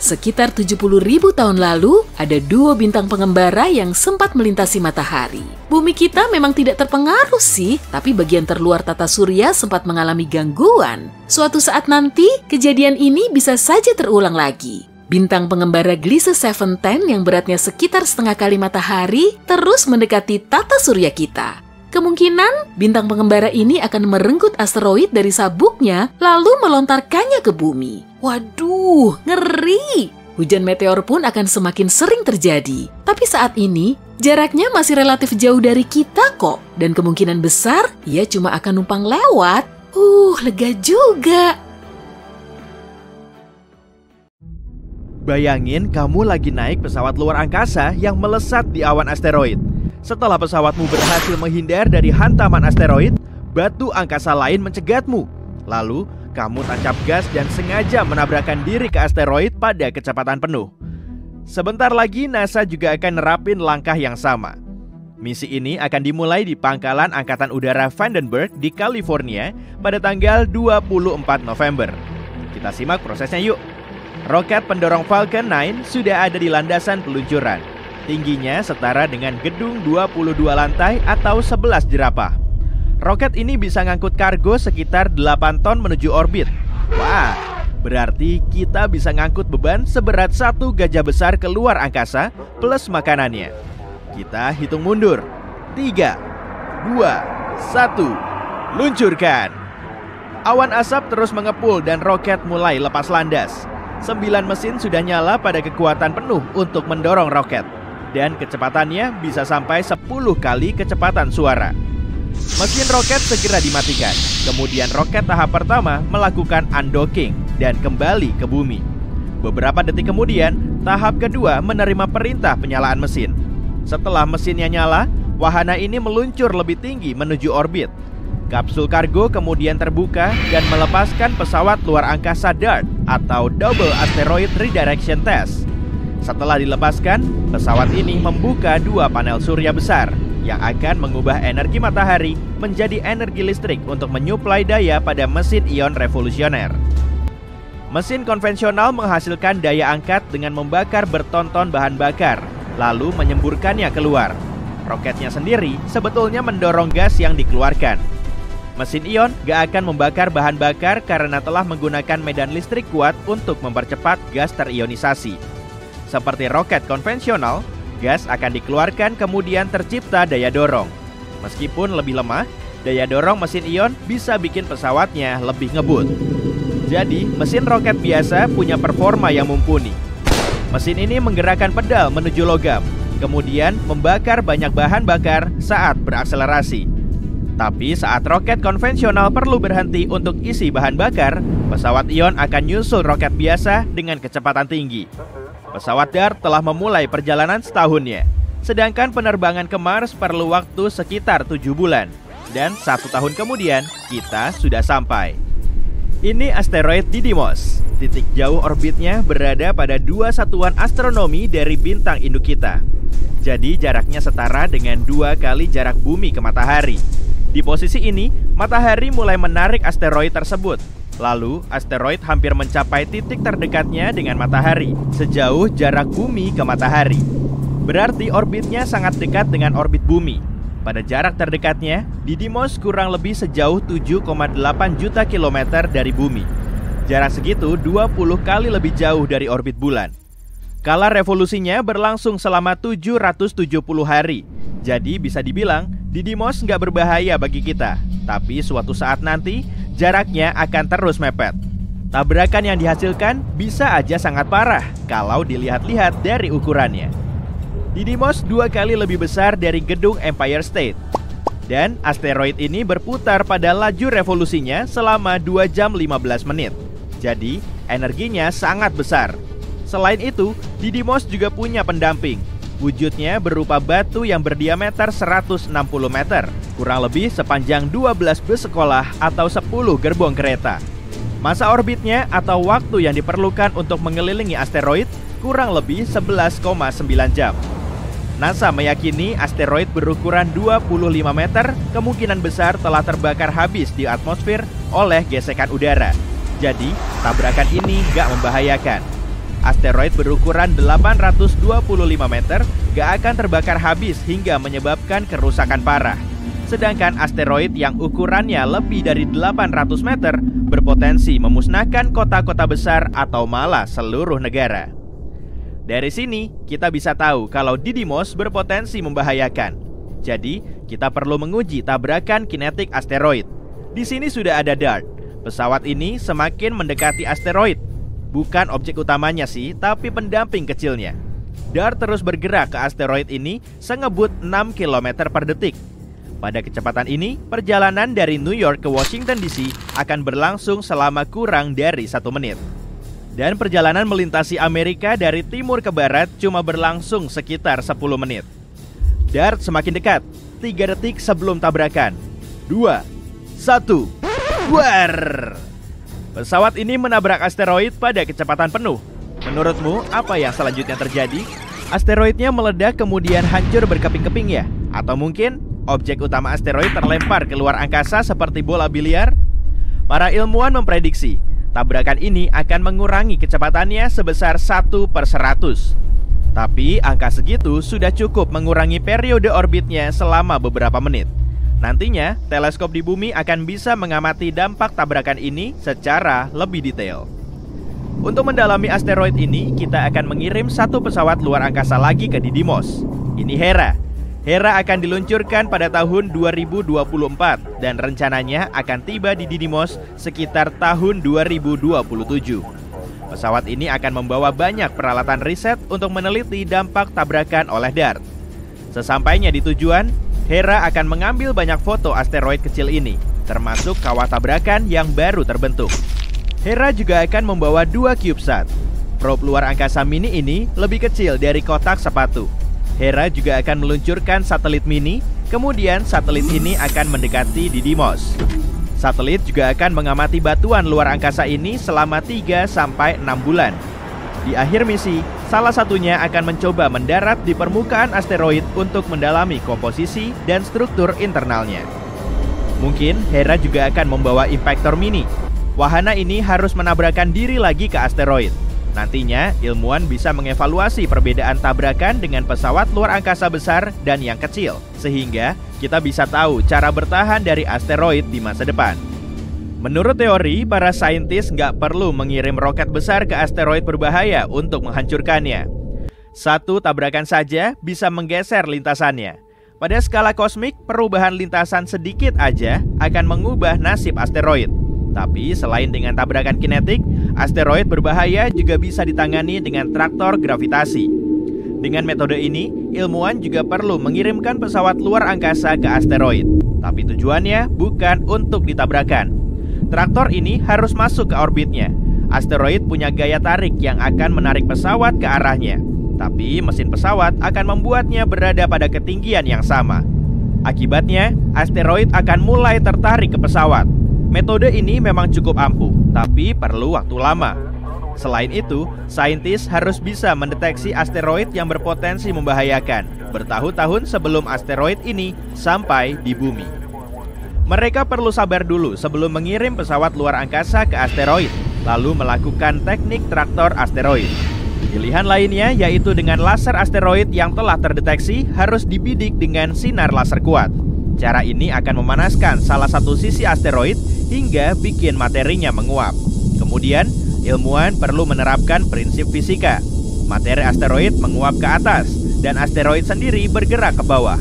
Sekitar tujuh puluh ribu tahun lalu, ada dua bintang pengembara yang sempat melintasi matahari. Bumi kita memang tidak terpengaruh sih, tapi bagian terluar tata surya sempat mengalami gangguan. Suatu saat nanti, kejadian ini bisa saja terulang lagi. Bintang pengembara Gliese tujuh satu nol yang beratnya sekitar setengah kali matahari terus mendekati tata surya kita. Kemungkinan, bintang pengembara ini akan merenggut asteroid dari sabuknya lalu melontarkannya ke bumi. Waduh, ngeri! Hujan meteor pun akan semakin sering terjadi. Tapi saat ini, jaraknya masih relatif jauh dari kita kok. Dan kemungkinan besar, ia cuma akan numpang lewat. Uh, lega juga! Bayangin kamu lagi naik pesawat luar angkasa yang melesat di awan asteroid. Setelah pesawatmu berhasil menghindar dari hantaman asteroid, batu angkasa lain mencegatmu. Lalu, kamu tancap gas dan sengaja menabrakkan diri ke asteroid pada kecepatan penuh. Sebentar lagi, NASA juga akan nerapin langkah yang sama. Misi ini akan dimulai di pangkalan Angkatan Udara Vandenberg di California pada tanggal dua puluh empat November. Kita simak prosesnya yuk. Roket pendorong Falcon nine sudah ada di landasan peluncuran. Tingginya setara dengan gedung dua puluh dua lantai atau sebelas jerapah. Roket ini bisa ngangkut kargo sekitar delapan ton menuju orbit. Wah, berarti kita bisa ngangkut beban seberat satu gajah besar keluar angkasa plus makanannya. Kita hitung mundur. tiga, dua, satu, Luncurkan. Awan asap terus mengepul dan roket mulai lepas landas. Sembilan mesin sudah nyala pada kekuatan penuh untuk mendorong roket. Dan kecepatannya bisa sampai sepuluh kali kecepatan suara. Mesin roket segera dimatikan. Kemudian roket tahap pertama melakukan undocking dan kembali ke bumi. Beberapa detik kemudian, tahap kedua menerima perintah penyalaan mesin. Setelah mesinnya nyala, wahana ini meluncur lebih tinggi menuju orbit. Kapsul kargo kemudian terbuka dan melepaskan pesawat luar angkasa DART atau Double Asteroid Redirection Test. Setelah dilepaskan, pesawat ini membuka dua panel surya besar yang akan mengubah energi matahari menjadi energi listrik untuk menyuplai daya pada mesin ion revolusioner. Mesin konvensional menghasilkan daya angkat dengan membakar bertonton bahan bakar, lalu menyemburkannya keluar. Roketnya sendiri sebetulnya mendorong gas yang dikeluarkan. Mesin ion gak akan membakar bahan bakar karena telah menggunakan medan listrik kuat untuk mempercepat gas terionisasi. Seperti roket konvensional, gas akan dikeluarkan kemudian tercipta daya dorong. Meskipun lebih lemah, daya dorong mesin ion bisa bikin pesawatnya lebih ngebut. Jadi, mesin roket biasa punya performa yang mumpuni. Mesin ini menggerakkan pedal menuju logam, kemudian membakar banyak bahan bakar saat berakselerasi. Tapi saat roket konvensional perlu berhenti untuk isi bahan bakar, pesawat ion akan nyusul roket biasa dengan kecepatan tinggi. Pesawat DART telah memulai perjalanan setahunnya, sedangkan penerbangan ke Mars perlu waktu sekitar tujuh bulan. Dan satu tahun kemudian, kita sudah sampai. Ini asteroid Didymos. Titik jauh orbitnya berada pada dua satuan astronomi dari bintang induk kita. Jadi jaraknya setara dengan dua kali jarak bumi ke matahari. Di posisi ini, matahari mulai menarik asteroid tersebut. Lalu, asteroid hampir mencapai titik terdekatnya dengan matahari, sejauh jarak bumi ke matahari. Berarti orbitnya sangat dekat dengan orbit bumi. Pada jarak terdekatnya, Didymos kurang lebih sejauh tujuh koma delapan juta kilometer dari bumi. Jarak segitu dua puluh kali lebih jauh dari orbit bulan. Kala revolusinya berlangsung selama tujuh ratus tujuh puluh hari. Jadi bisa dibilang, Didymos nggak berbahaya bagi kita. Tapi suatu saat nanti, jaraknya akan terus mepet. Tabrakan yang dihasilkan bisa aja sangat parah kalau dilihat-lihat dari ukurannya. Didymos dua kali lebih besar dari gedung Empire State. Dan asteroid ini berputar pada laju revolusinya selama dua jam lima belas menit. Jadi, energinya sangat besar. Selain itu, Didymos juga punya pendamping. Wujudnya berupa batu yang berdiameter seratus enam puluh meter, kurang lebih sepanjang dua belas bus sekolah atau sepuluh gerbong kereta. Masa orbitnya atau waktu yang diperlukan untuk mengelilingi asteroid kurang lebih sebelas koma sembilan jam. NASA meyakini asteroid berukuran dua puluh lima meter kemungkinan besar telah terbakar habis di atmosfer oleh gesekan udara. Jadi, tabrakan ini gak membahayakan. Asteroid berukuran delapan ratus dua puluh lima meter gak akan terbakar habis hingga menyebabkan kerusakan parah. Sedangkan asteroid yang ukurannya lebih dari delapan ratus meter berpotensi memusnahkan kota-kota besar atau malah seluruh negara. Dari sini, kita bisa tahu kalau Didymos berpotensi membahayakan. Jadi, kita perlu menguji tabrakan kinetik asteroid. Di sini sudah ada DART. Pesawat ini semakin mendekati asteroid. Bukan objek utamanya sih, tapi pendamping kecilnya. DART terus bergerak ke asteroid ini sengebut enam kilometer per detik. Pada kecepatan ini, perjalanan dari New York ke Washington D C akan berlangsung selama kurang dari satu menit. Dan perjalanan melintasi Amerika dari timur ke barat cuma berlangsung sekitar sepuluh menit. DART semakin dekat, tiga detik sebelum tabrakan. Dua, satu, war! Pesawat ini menabrak asteroid pada kecepatan penuh. Menurutmu, apa yang selanjutnya terjadi? Asteroidnya meledak kemudian hancur berkeping-keping ya? Atau mungkin, objek utama asteroid terlempar ke luar angkasa seperti bola biliar? Para ilmuwan memprediksi, tabrakan ini akan mengurangi kecepatannya sebesar satu per seratus. Tapi, angka segitu sudah cukup mengurangi periode orbitnya selama beberapa menit. Nantinya, teleskop di bumi akan bisa mengamati dampak tabrakan ini secara lebih detail. Untuk mendalami asteroid ini, kita akan mengirim satu pesawat luar angkasa lagi ke Didymos. Ini Hera. Hera akan diluncurkan pada tahun dua ribu dua puluh empat dan rencananya akan tiba di Didymos sekitar tahun dua ribu dua puluh tujuh. Pesawat ini akan membawa banyak peralatan riset untuk meneliti dampak tabrakan oleh DART. Sesampainya di tujuan, Hera akan mengambil banyak foto asteroid kecil ini, termasuk kawah tabrakan yang baru terbentuk. Hera juga akan membawa dua CubeSat. Probe luar angkasa mini ini lebih kecil dari kotak sepatu. Hera juga akan meluncurkan satelit mini, kemudian satelit ini akan mendekati Didymos. Satelit juga akan mengamati batuan luar angkasa ini selama tiga sampai enam bulan. Di akhir misi, salah satunya akan mencoba mendarat di permukaan asteroid untuk mendalami komposisi dan struktur internalnya. Mungkin Hera juga akan membawa impactor mini. Wahana ini harus menabrakkan diri lagi ke asteroid. Nantinya, ilmuwan bisa mengevaluasi perbedaan tabrakan dengan pesawat luar angkasa besar dan yang kecil, sehingga kita bisa tahu cara bertahan dari asteroid di masa depan. Menurut teori, para saintis nggak perlu mengirim roket besar ke asteroid berbahaya untuk menghancurkannya. Satu tabrakan saja bisa menggeser lintasannya. Pada skala kosmik, perubahan lintasan sedikit aja akan mengubah nasib asteroid. Tapi selain dengan tabrakan kinetik, asteroid berbahaya juga bisa ditangani dengan traktor gravitasi. Dengan metode ini, ilmuwan juga perlu mengirimkan pesawat luar angkasa ke asteroid. Tapi tujuannya bukan untuk ditabrakan. Traktor ini harus masuk ke orbitnya. Asteroid punya gaya tarik yang akan menarik pesawat ke arahnya. Tapi mesin pesawat akan membuatnya berada pada ketinggian yang sama. Akibatnya, asteroid akan mulai tertarik ke pesawat. Metode ini memang cukup ampuh, tapi perlu waktu lama. Selain itu, saintis harus bisa mendeteksi asteroid yang berpotensi membahayakan bertahun-tahun sebelum asteroid ini sampai di bumi. Mereka perlu sabar dulu sebelum mengirim pesawat luar angkasa ke asteroid, lalu melakukan teknik traktor asteroid. Pilihan lainnya yaitu dengan laser asteroid yang telah terdeteksi harus dibidik dengan sinar laser kuat. Cara ini akan memanaskan salah satu sisi asteroid hingga bikin materinya menguap. Kemudian, ilmuwan perlu menerapkan prinsip fisika. Materi asteroid menguap ke atas, dan asteroid sendiri bergerak ke bawah.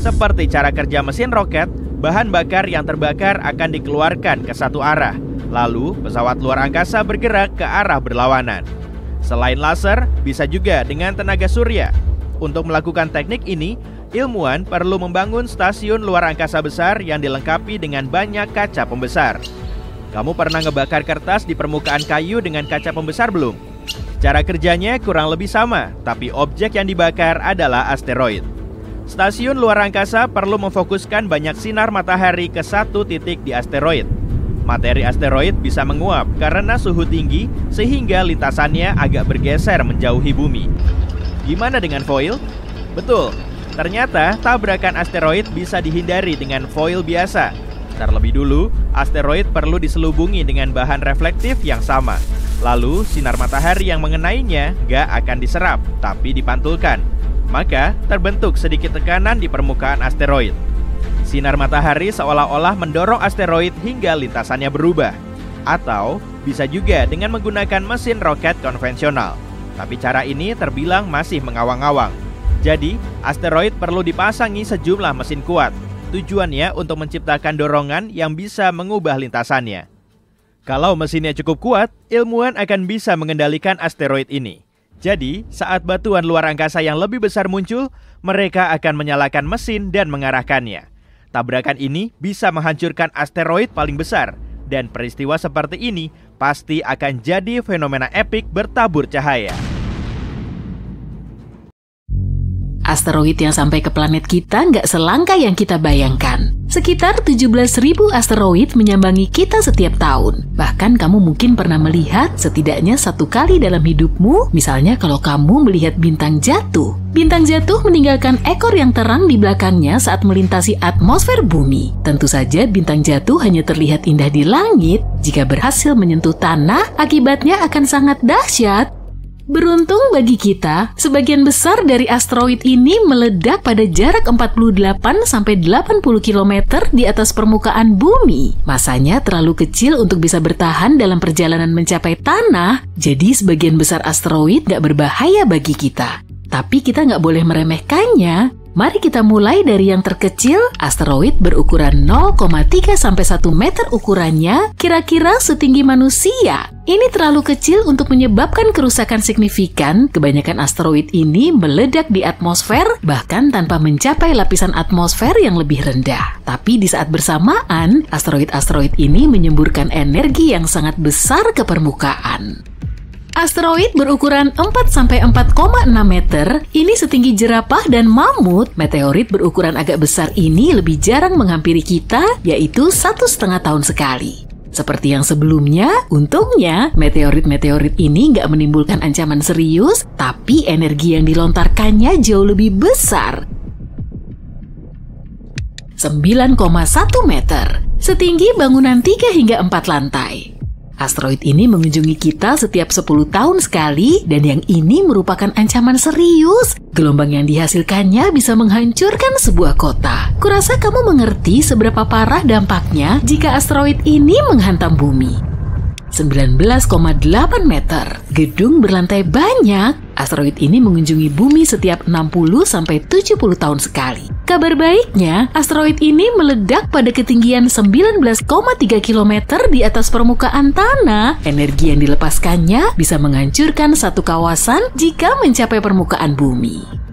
Seperti cara kerja mesin roket, bahan bakar yang terbakar akan dikeluarkan ke satu arah. Lalu, pesawat luar angkasa bergerak ke arah berlawanan. Selain laser, bisa juga dengan tenaga surya. Untuk melakukan teknik ini, ilmuwan perlu membangun stasiun luar angkasa besar yang dilengkapi dengan banyak kaca pembesar. Kamu pernah ngebakar kertas di permukaan kayu dengan kaca pembesar belum? Cara kerjanya kurang lebih sama, tapi objek yang dibakar adalah asteroid. Stasiun luar angkasa perlu memfokuskan banyak sinar matahari ke satu titik di asteroid. Materi asteroid bisa menguap karena suhu tinggi sehingga lintasannya agak bergeser menjauhi bumi. Gimana dengan foil? Betul. Ternyata, tabrakan asteroid bisa dihindari dengan foil biasa. Terlebih dulu, asteroid perlu diselubungi dengan bahan reflektif yang sama. Lalu, sinar matahari yang mengenainya gak akan diserap, tapi dipantulkan. Maka, terbentuk sedikit tekanan di permukaan asteroid. Sinar matahari seolah-olah mendorong asteroid hingga lintasannya berubah. Atau, bisa juga dengan menggunakan mesin roket konvensional. Tapi cara ini terbilang masih mengawang-awang. Jadi, asteroid perlu dipasangi sejumlah mesin kuat. Tujuannya untuk menciptakan dorongan yang bisa mengubah lintasannya. Kalau mesinnya cukup kuat, ilmuwan akan bisa mengendalikan asteroid ini. Jadi, saat batuan luar angkasa yang lebih besar muncul, mereka akan menyalakan mesin dan mengarahkannya. Tabrakan ini bisa menghancurkan asteroid paling besar. Dan peristiwa seperti ini pasti akan jadi fenomena epik bertabur cahaya. Asteroid yang sampai ke planet kita nggak selangkah yang kita bayangkan. Sekitar tujuh belas ribu asteroid menyambangi kita setiap tahun. Bahkan kamu mungkin pernah melihat setidaknya satu kali dalam hidupmu, misalnya kalau kamu melihat bintang jatuh. Bintang jatuh meninggalkan ekor yang terang di belakangnya saat melintasi atmosfer bumi. Tentu saja bintang jatuh hanya terlihat indah di langit. Jika berhasil menyentuh tanah, akibatnya akan sangat dahsyat. Beruntung bagi kita, sebagian besar dari asteroid ini meledak pada jarak empat puluh delapan sampai delapan puluh kilometer di atas permukaan bumi. Masanya terlalu kecil untuk bisa bertahan dalam perjalanan mencapai tanah, jadi sebagian besar asteroid nggak berbahaya bagi kita. Tapi kita nggak boleh meremehkannya. Mari kita mulai dari yang terkecil, asteroid berukuran nol koma tiga sampai satu meter ukurannya, kira-kira setinggi manusia. Ini terlalu kecil untuk menyebabkan kerusakan signifikan. Kebanyakan asteroid ini meledak di atmosfer, bahkan tanpa mencapai lapisan atmosfer yang lebih rendah. Tapi di saat bersamaan, asteroid-asteroid ini menyemburkan energi yang sangat besar ke permukaan. Asteroid berukuran empat sampai empat koma enam meter, ini setinggi jerapah dan mamut. Meteorit berukuran agak besar ini lebih jarang menghampiri kita, yaitu satu setengah tahun sekali. Seperti yang sebelumnya, untungnya meteorit-meteorit ini nggak menimbulkan ancaman serius, tapi energi yang dilontarkannya jauh lebih besar. sembilan koma satu meter, setinggi bangunan tiga hingga empat lantai. Asteroid ini mengunjungi kita setiap sepuluh tahun sekali, dan yang ini merupakan ancaman serius. Gelombang yang dihasilkannya bisa menghancurkan sebuah kota. Kurasa kamu mengerti seberapa parah dampaknya jika asteroid ini menghantam bumi. sembilan belas koma delapan meter. Gedung berlantai banyak. Asteroid ini mengunjungi bumi setiap enam puluh sampai tujuh puluh tahun sekali. Kabar baiknya, asteroid ini meledak pada ketinggian sembilan belas koma tiga kilometer di atas permukaan tanah. Energi yang dilepaskannya bisa menghancurkan satu kawasan jika mencapai permukaan bumi.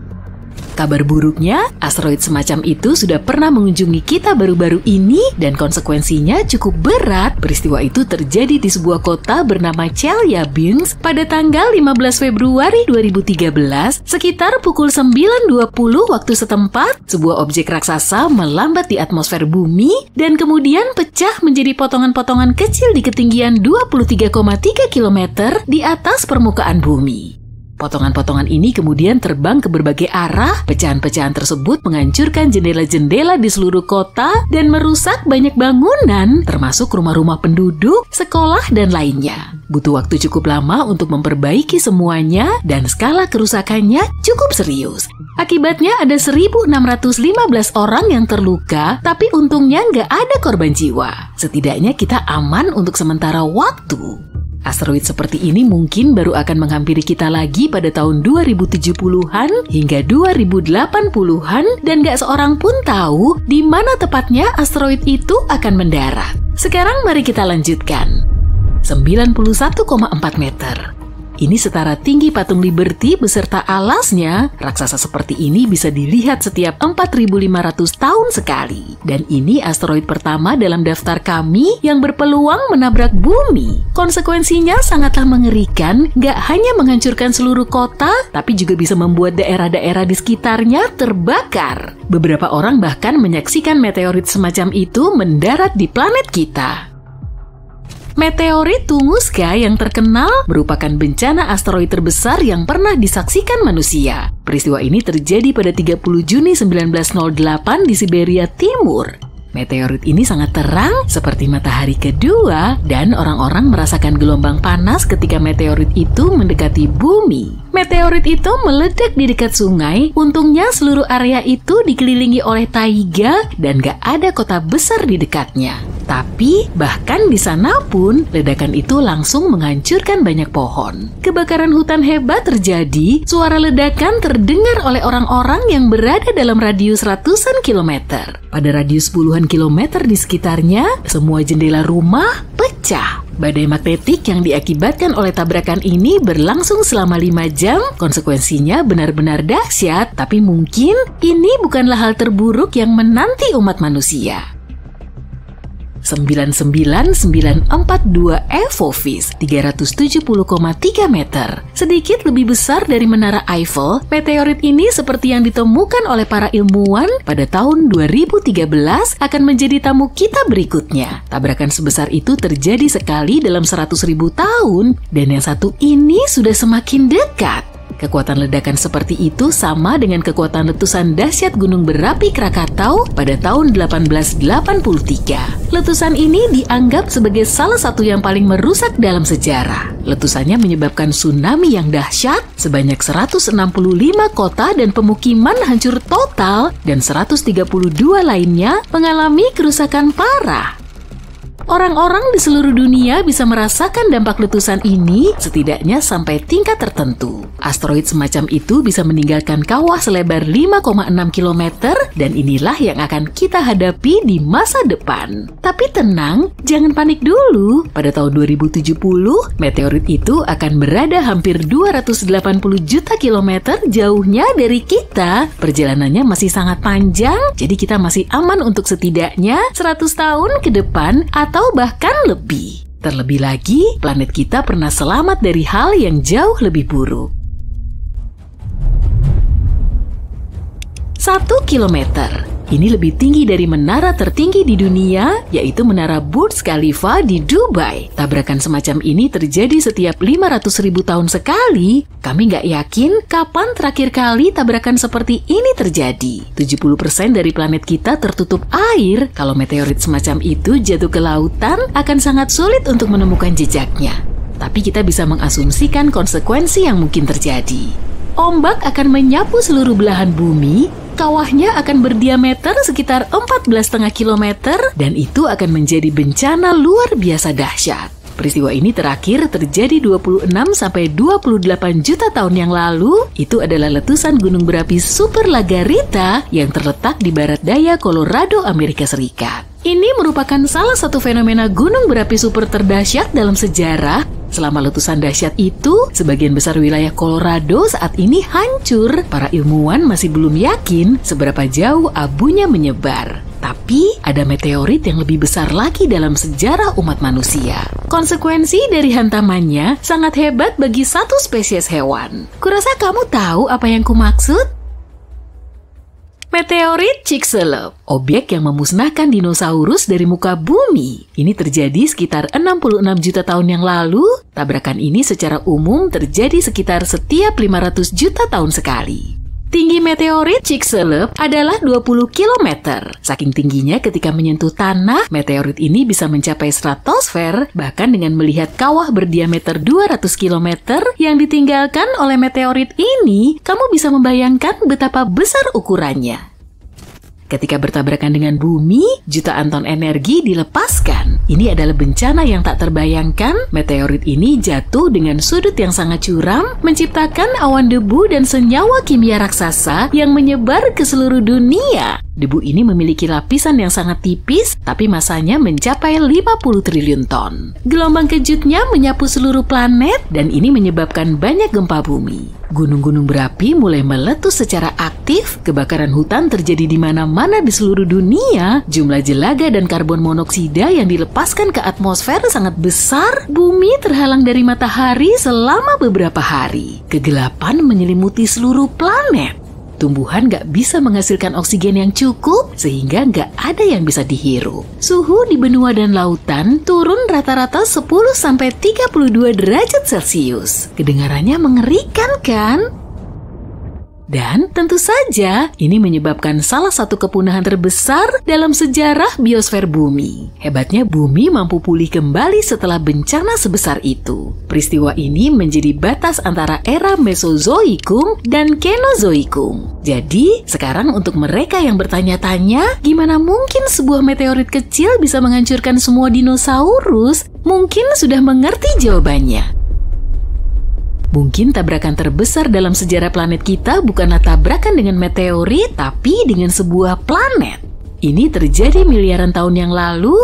Kabar buruknya, asteroid semacam itu sudah pernah mengunjungi kita baru-baru ini dan konsekuensinya cukup berat. Peristiwa itu terjadi di sebuah kota bernama Chelyabinsk pada tanggal lima belas Februari dua ribu tiga belas, sekitar pukul sembilan dua puluh waktu setempat. Sebuah objek raksasa melambat di atmosfer bumi dan kemudian pecah menjadi potongan-potongan kecil di ketinggian dua puluh tiga koma tiga kilometer di atas permukaan bumi. Potongan-potongan ini kemudian terbang ke berbagai arah. Pecahan-pecahan tersebut menghancurkan jendela-jendela di seluruh kota dan merusak banyak bangunan, termasuk rumah-rumah penduduk, sekolah, dan lainnya. Butuh waktu cukup lama untuk memperbaiki semuanya dan skala kerusakannya cukup serius. Akibatnya ada seribu enam ratus lima belas orang yang terluka, tapi untungnya nggak ada korban jiwa. Setidaknya kita aman untuk sementara waktu. Asteroid seperti ini mungkin baru akan menghampiri kita lagi pada tahun dua ribu tujuh puluhan hingga dua ribu delapan puluhan dan gak seorang pun tahu di mana tepatnya asteroid itu akan mendarat. Sekarang mari kita lanjutkan. sembilan puluh satu koma empat meter. Ini setara tinggi patung Liberty beserta alasnya. Raksasa seperti ini bisa dilihat setiap empat ribu lima ratus tahun sekali. Dan ini asteroid pertama dalam daftar kami yang berpeluang menabrak bumi. Konsekuensinya sangatlah mengerikan, gak hanya menghancurkan seluruh kota, tapi juga bisa membuat daerah-daerah di sekitarnya terbakar. Beberapa orang bahkan menyaksikan meteorit semacam itu mendarat di planet kita. Meteorit Tunguska yang terkenal merupakan bencana asteroid terbesar yang pernah disaksikan manusia. Peristiwa ini terjadi pada tiga puluh Juni seribu sembilan ratus delapan di Siberia Timur. Meteorit ini sangat terang, seperti matahari kedua, dan orang-orang merasakan gelombang panas ketika meteorit itu mendekati bumi. Meteorit itu meledak di dekat sungai, untungnya seluruh area itu dikelilingi oleh taiga dan gak ada kota besar di dekatnya. Tapi, bahkan di sana pun, ledakan itu langsung menghancurkan banyak pohon. Kebakaran hutan hebat terjadi, suara ledakan terdengar oleh orang-orang yang berada dalam radius ratusan kilometer. Pada radius puluhan kilometer di sekitarnya, semua jendela rumah pecah. Badai magnetik yang diakibatkan oleh tabrakan ini berlangsung selama lima jam, konsekuensinya benar-benar dahsyat, tapi mungkin ini bukanlah hal terburuk yang menanti umat manusia. sembilan sembilan sembilan empat dua Apophis, tiga ratus tujuh puluh koma tiga meter. Sedikit lebih besar dari Menara Eiffel, meteorit ini seperti yang ditemukan oleh para ilmuwan pada tahun dua ribu tiga belas akan menjadi tamu kita berikutnya. Tabrakan sebesar itu terjadi sekali dalam seratus ribu tahun, dan yang satu ini sudah semakin dekat. Kekuatan ledakan seperti itu sama dengan kekuatan letusan dahsyat gunung berapi Krakatau pada tahun delapan belas delapan puluh tiga. Letusan ini dianggap sebagai salah satu yang paling merusak dalam sejarah. Letusannya menyebabkan tsunami yang dahsyat, sebanyak seratus enam puluh lima kota dan pemukiman hancur total, dan seratus tiga puluh dua lainnya mengalami kerusakan parah. Orang-orang di seluruh dunia bisa merasakan dampak letusan ini setidaknya sampai tingkat tertentu. Asteroid semacam itu bisa meninggalkan kawah selebar lima koma enam kilometer dan inilah yang akan kita hadapi di masa depan. Tapi tenang, jangan panik dulu. Pada tahun dua ribu tujuh puluh, meteorit itu akan berada hampir dua ratus delapan puluh juta kilometer jauhnya dari kita. Perjalanannya masih sangat panjang, jadi kita masih aman untuk setidaknya seratus tahun ke depan atau bahkan lebih. Terlebih lagi, planet kita pernah selamat dari hal yang jauh lebih buruk. satu kilometer. Ini lebih tinggi dari menara tertinggi di dunia, yaitu menara Burj Khalifa di Dubai. Tabrakan semacam ini terjadi setiap lima ratus ribu tahun sekali. Kami nggak yakin kapan terakhir kali tabrakan seperti ini terjadi. tujuh puluh persen dari planet kita tertutup air. Kalau meteorit semacam itu jatuh ke lautan, akan sangat sulit untuk menemukan jejaknya. Tapi kita bisa mengasumsikan konsekuensi yang mungkin terjadi. Ombak akan menyapu seluruh belahan bumi, kawahnya akan berdiameter sekitar empat belas koma lima kilometer, dan itu akan menjadi bencana luar biasa dahsyat. Peristiwa ini terakhir terjadi dua puluh enam sampai dua puluh delapan juta tahun yang lalu. Itu adalah letusan gunung berapi Superlagarita yang terletak di barat daya Colorado, Amerika Serikat. Ini merupakan salah satu fenomena gunung berapi super terdahsyat dalam sejarah. Selama letusan dahsyat itu, sebagian besar wilayah Colorado saat ini hancur. Para ilmuwan masih belum yakin seberapa jauh abunya menyebar. Tapi, ada meteorit yang lebih besar lagi dalam sejarah umat manusia. Konsekuensi dari hantamannya sangat hebat bagi satu spesies hewan. Kurasa kamu tahu apa yang kumaksud? Meteorit Chicxulub, objek yang memusnahkan dinosaurus dari muka bumi. Ini terjadi sekitar enam puluh enam juta tahun yang lalu. Tabrakan ini secara umum terjadi sekitar setiap lima ratus juta tahun sekali. Tinggi meteorit Chicxulub adalah dua puluh kilometer. Saking tingginya ketika menyentuh tanah, meteorit ini bisa mencapai stratosfer, bahkan dengan melihat kawah berdiameter dua ratus kilometer yang ditinggalkan oleh meteorit ini, kamu bisa membayangkan betapa besar ukurannya. Ketika bertabrakan dengan bumi, jutaan ton energi dilepaskan. Ini adalah bencana yang tak terbayangkan. Meteorit ini jatuh dengan sudut yang sangat curam, menciptakan awan debu dan senyawa kimia raksasa yang menyebar ke seluruh dunia. Debu ini memiliki lapisan yang sangat tipis, tapi massanya mencapai lima puluh triliun ton. Gelombang kejutnya menyapu seluruh planet, dan ini menyebabkan banyak gempa bumi. Gunung-gunung berapi mulai meletus secara aktif, kebakaran hutan terjadi di mana-mana di seluruh dunia, jumlah jelaga dan karbon monoksida yang dilepaskan ke atmosfer sangat besar, bumi terhalang dari matahari selama beberapa hari. Kegelapan menyelimuti seluruh planet. Tumbuhan nggak bisa menghasilkan oksigen yang cukup, sehingga nggak ada yang bisa dihirup. Suhu di benua dan lautan turun rata-rata sepuluh sampai tiga puluh dua derajat Celcius. Kedengarannya mengerikan, kan? Dan tentu saja, ini menyebabkan salah satu kepunahan terbesar dalam sejarah biosfer bumi. Hebatnya bumi mampu pulih kembali setelah bencana sebesar itu. Peristiwa ini menjadi batas antara era Mesozoikum dan Kenozoikum. Jadi, sekarang untuk mereka yang bertanya-tanya, gimana mungkin sebuah meteorit kecil bisa menghancurkan semua dinosaurus? Mungkin sudah mengerti jawabannya. Mungkin tabrakan terbesar dalam sejarah planet kita bukanlah tabrakan dengan meteorit, tapi dengan sebuah planet. Ini terjadi miliaran tahun yang lalu.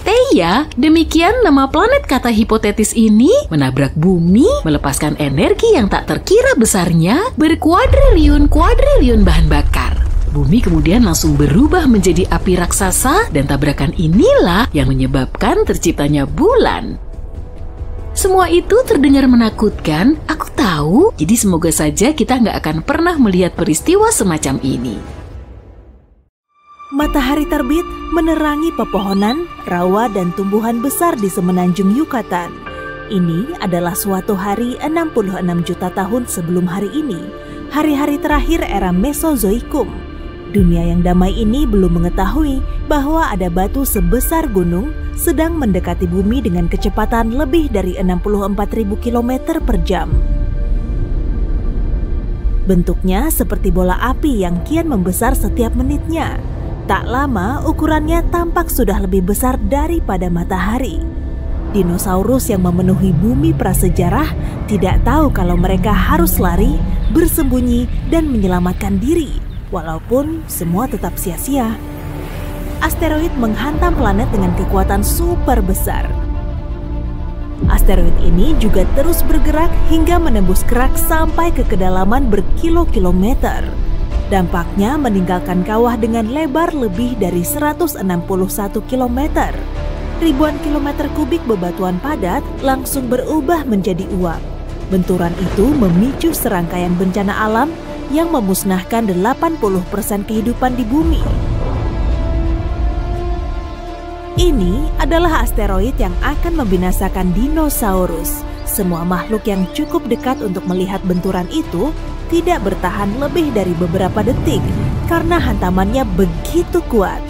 Theia, demikian nama planet kata hipotetis ini, menabrak bumi, melepaskan energi yang tak terkira besarnya, berkuadriliun-kuadriliun bahan bakar. Bumi kemudian langsung berubah menjadi api raksasa, dan tabrakan inilah yang menyebabkan terciptanya bulan. Semua itu terdengar menakutkan, aku tahu. Jadi semoga saja kita nggak akan pernah melihat peristiwa semacam ini. Matahari terbit menerangi pepohonan, rawa, dan tumbuhan besar di semenanjung Yucatan. Ini adalah suatu hari enam puluh enam juta tahun sebelum hari ini, hari-hari terakhir era Mesozoikum. Dunia yang damai ini belum mengetahui bahwa ada batu sebesar gunung sedang mendekati bumi dengan kecepatan lebih dari enam puluh empat ribu kilometer per jam. Bentuknya seperti bola api yang kian membesar setiap menitnya. Tak lama ukurannya tampak sudah lebih besar daripada matahari. Dinosaurus yang memenuhi bumi prasejarah tidak tahu kalau mereka harus lari, bersembunyi, dan menyelamatkan diri, walaupun semua tetap sia-sia. Asteroid menghantam planet dengan kekuatan super besar. Asteroid ini juga terus bergerak hingga menembus kerak sampai ke kedalaman berkilo-kilometer. Dampaknya meninggalkan kawah dengan lebar lebih dari seratus enam puluh satu kilometer. Ribuan kilometer kubik bebatuan padat langsung berubah menjadi uap. Benturan itu memicu serangkaian bencana alam yang memusnahkan delapan puluh persen kehidupan di bumi. Ini adalah asteroid yang akan membinasakan dinosaurus. Semua makhluk yang cukup dekat untuk melihat benturan itu tidak bertahan lebih dari beberapa detik karena hantamannya begitu kuat.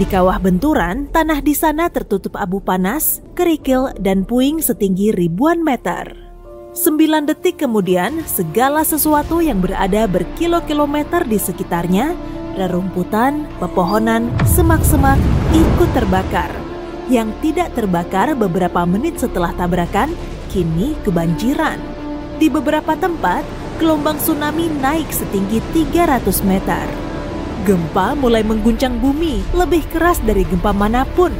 Di kawah benturan, tanah di sana tertutup abu panas, kerikil, dan puing setinggi ribuan meter. Sembilan detik kemudian, segala sesuatu yang berada berkilo-kilometer di sekitarnya, rerumputan, pepohonan, semak-semak, ikut terbakar. Yang tidak terbakar beberapa menit setelah tabrakan, kini kebanjiran. Di beberapa tempat, gelombang tsunami naik setinggi tiga ratus meter. Gempa mulai mengguncang bumi lebih keras dari gempa manapun.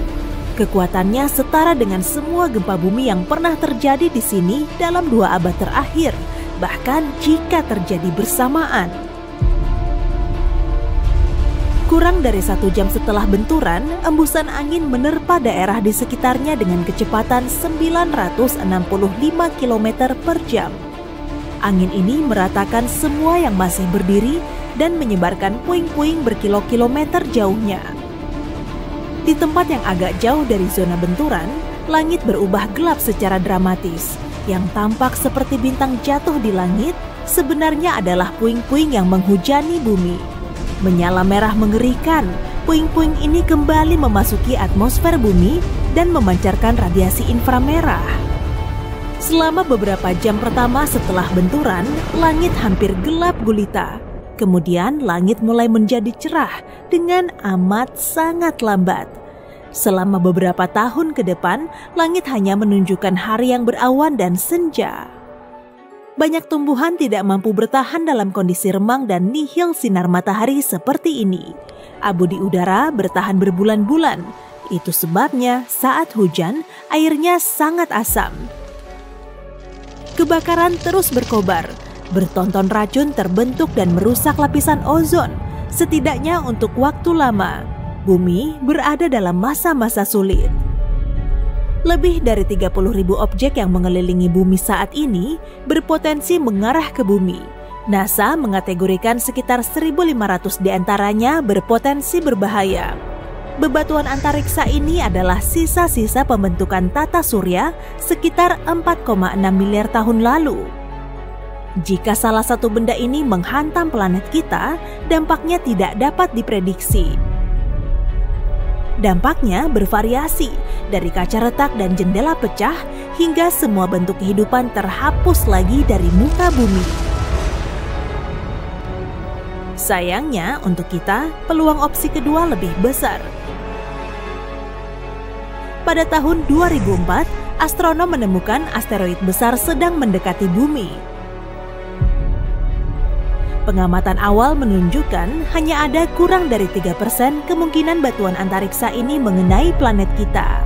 Kekuatannya setara dengan semua gempa bumi yang pernah terjadi di sini dalam dua abad terakhir, bahkan jika terjadi bersamaan. Kurang dari satu jam setelah benturan, embusan angin menerpa daerah di sekitarnya dengan kecepatan sembilan ratus enam puluh lima kilometer per jam. Angin ini meratakan semua yang masih berdiri dan menyebarkan puing-puing berkilo-kilometer jauhnya. Di tempat yang agak jauh dari zona benturan, langit berubah gelap secara dramatis. Yang tampak seperti bintang jatuh di langit, sebenarnya adalah puing-puing yang menghujani bumi. Menyala merah mengerikan, puing-puing ini kembali memasuki atmosfer bumi dan memancarkan radiasi inframerah. Selama beberapa jam pertama setelah benturan, langit hampir gelap gulita. Kemudian langit mulai menjadi cerah dengan amat sangat lambat. Selama beberapa tahun ke depan, langit hanya menunjukkan hari yang berawan dan senja. Banyak tumbuhan tidak mampu bertahan dalam kondisi remang dan nihil sinar matahari seperti ini. Abu di udara bertahan berbulan-bulan. Itu sebabnya saat hujan, airnya sangat asam. Kebakaran terus berkobar. Bertonton racun terbentuk dan merusak lapisan ozon, setidaknya untuk waktu lama. Bumi berada dalam masa-masa sulit. Lebih dari tiga puluh ribu objek yang mengelilingi bumi saat ini berpotensi mengarah ke bumi. NASA mengategorikan sekitar seribu lima ratus di antaranya berpotensi berbahaya. Bebatuan antariksa ini adalah sisa-sisa pembentukan tata surya sekitar empat koma enam miliar tahun lalu. Jika salah satu benda ini menghantam planet kita, dampaknya tidak dapat diprediksi. Dampaknya bervariasi, dari kaca retak dan jendela pecah hingga semua bentuk kehidupan terhapus lagi dari muka bumi. Sayangnya untuk kita, peluang opsi kedua lebih besar. Pada tahun dua ribu empat, astronom menemukan asteroid besar sedang mendekati bumi. Pengamatan awal menunjukkan hanya ada kurang dari tiga persen kemungkinan batuan antariksa ini mengenai planet kita.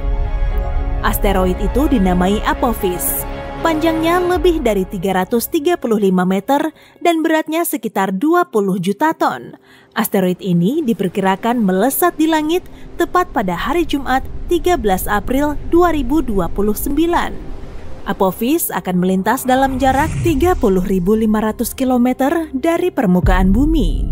Asteroid itu dinamai Apophis. Panjangnya lebih dari tiga ratus tiga puluh lima meter dan beratnya sekitar dua puluh juta ton. Asteroid ini diperkirakan melesat di langit tepat pada hari Jumat tiga belas April dua ribu dua puluh sembilan. Apophis akan melintas dalam jarak tiga puluh ribu lima ratus kilometer dari permukaan bumi.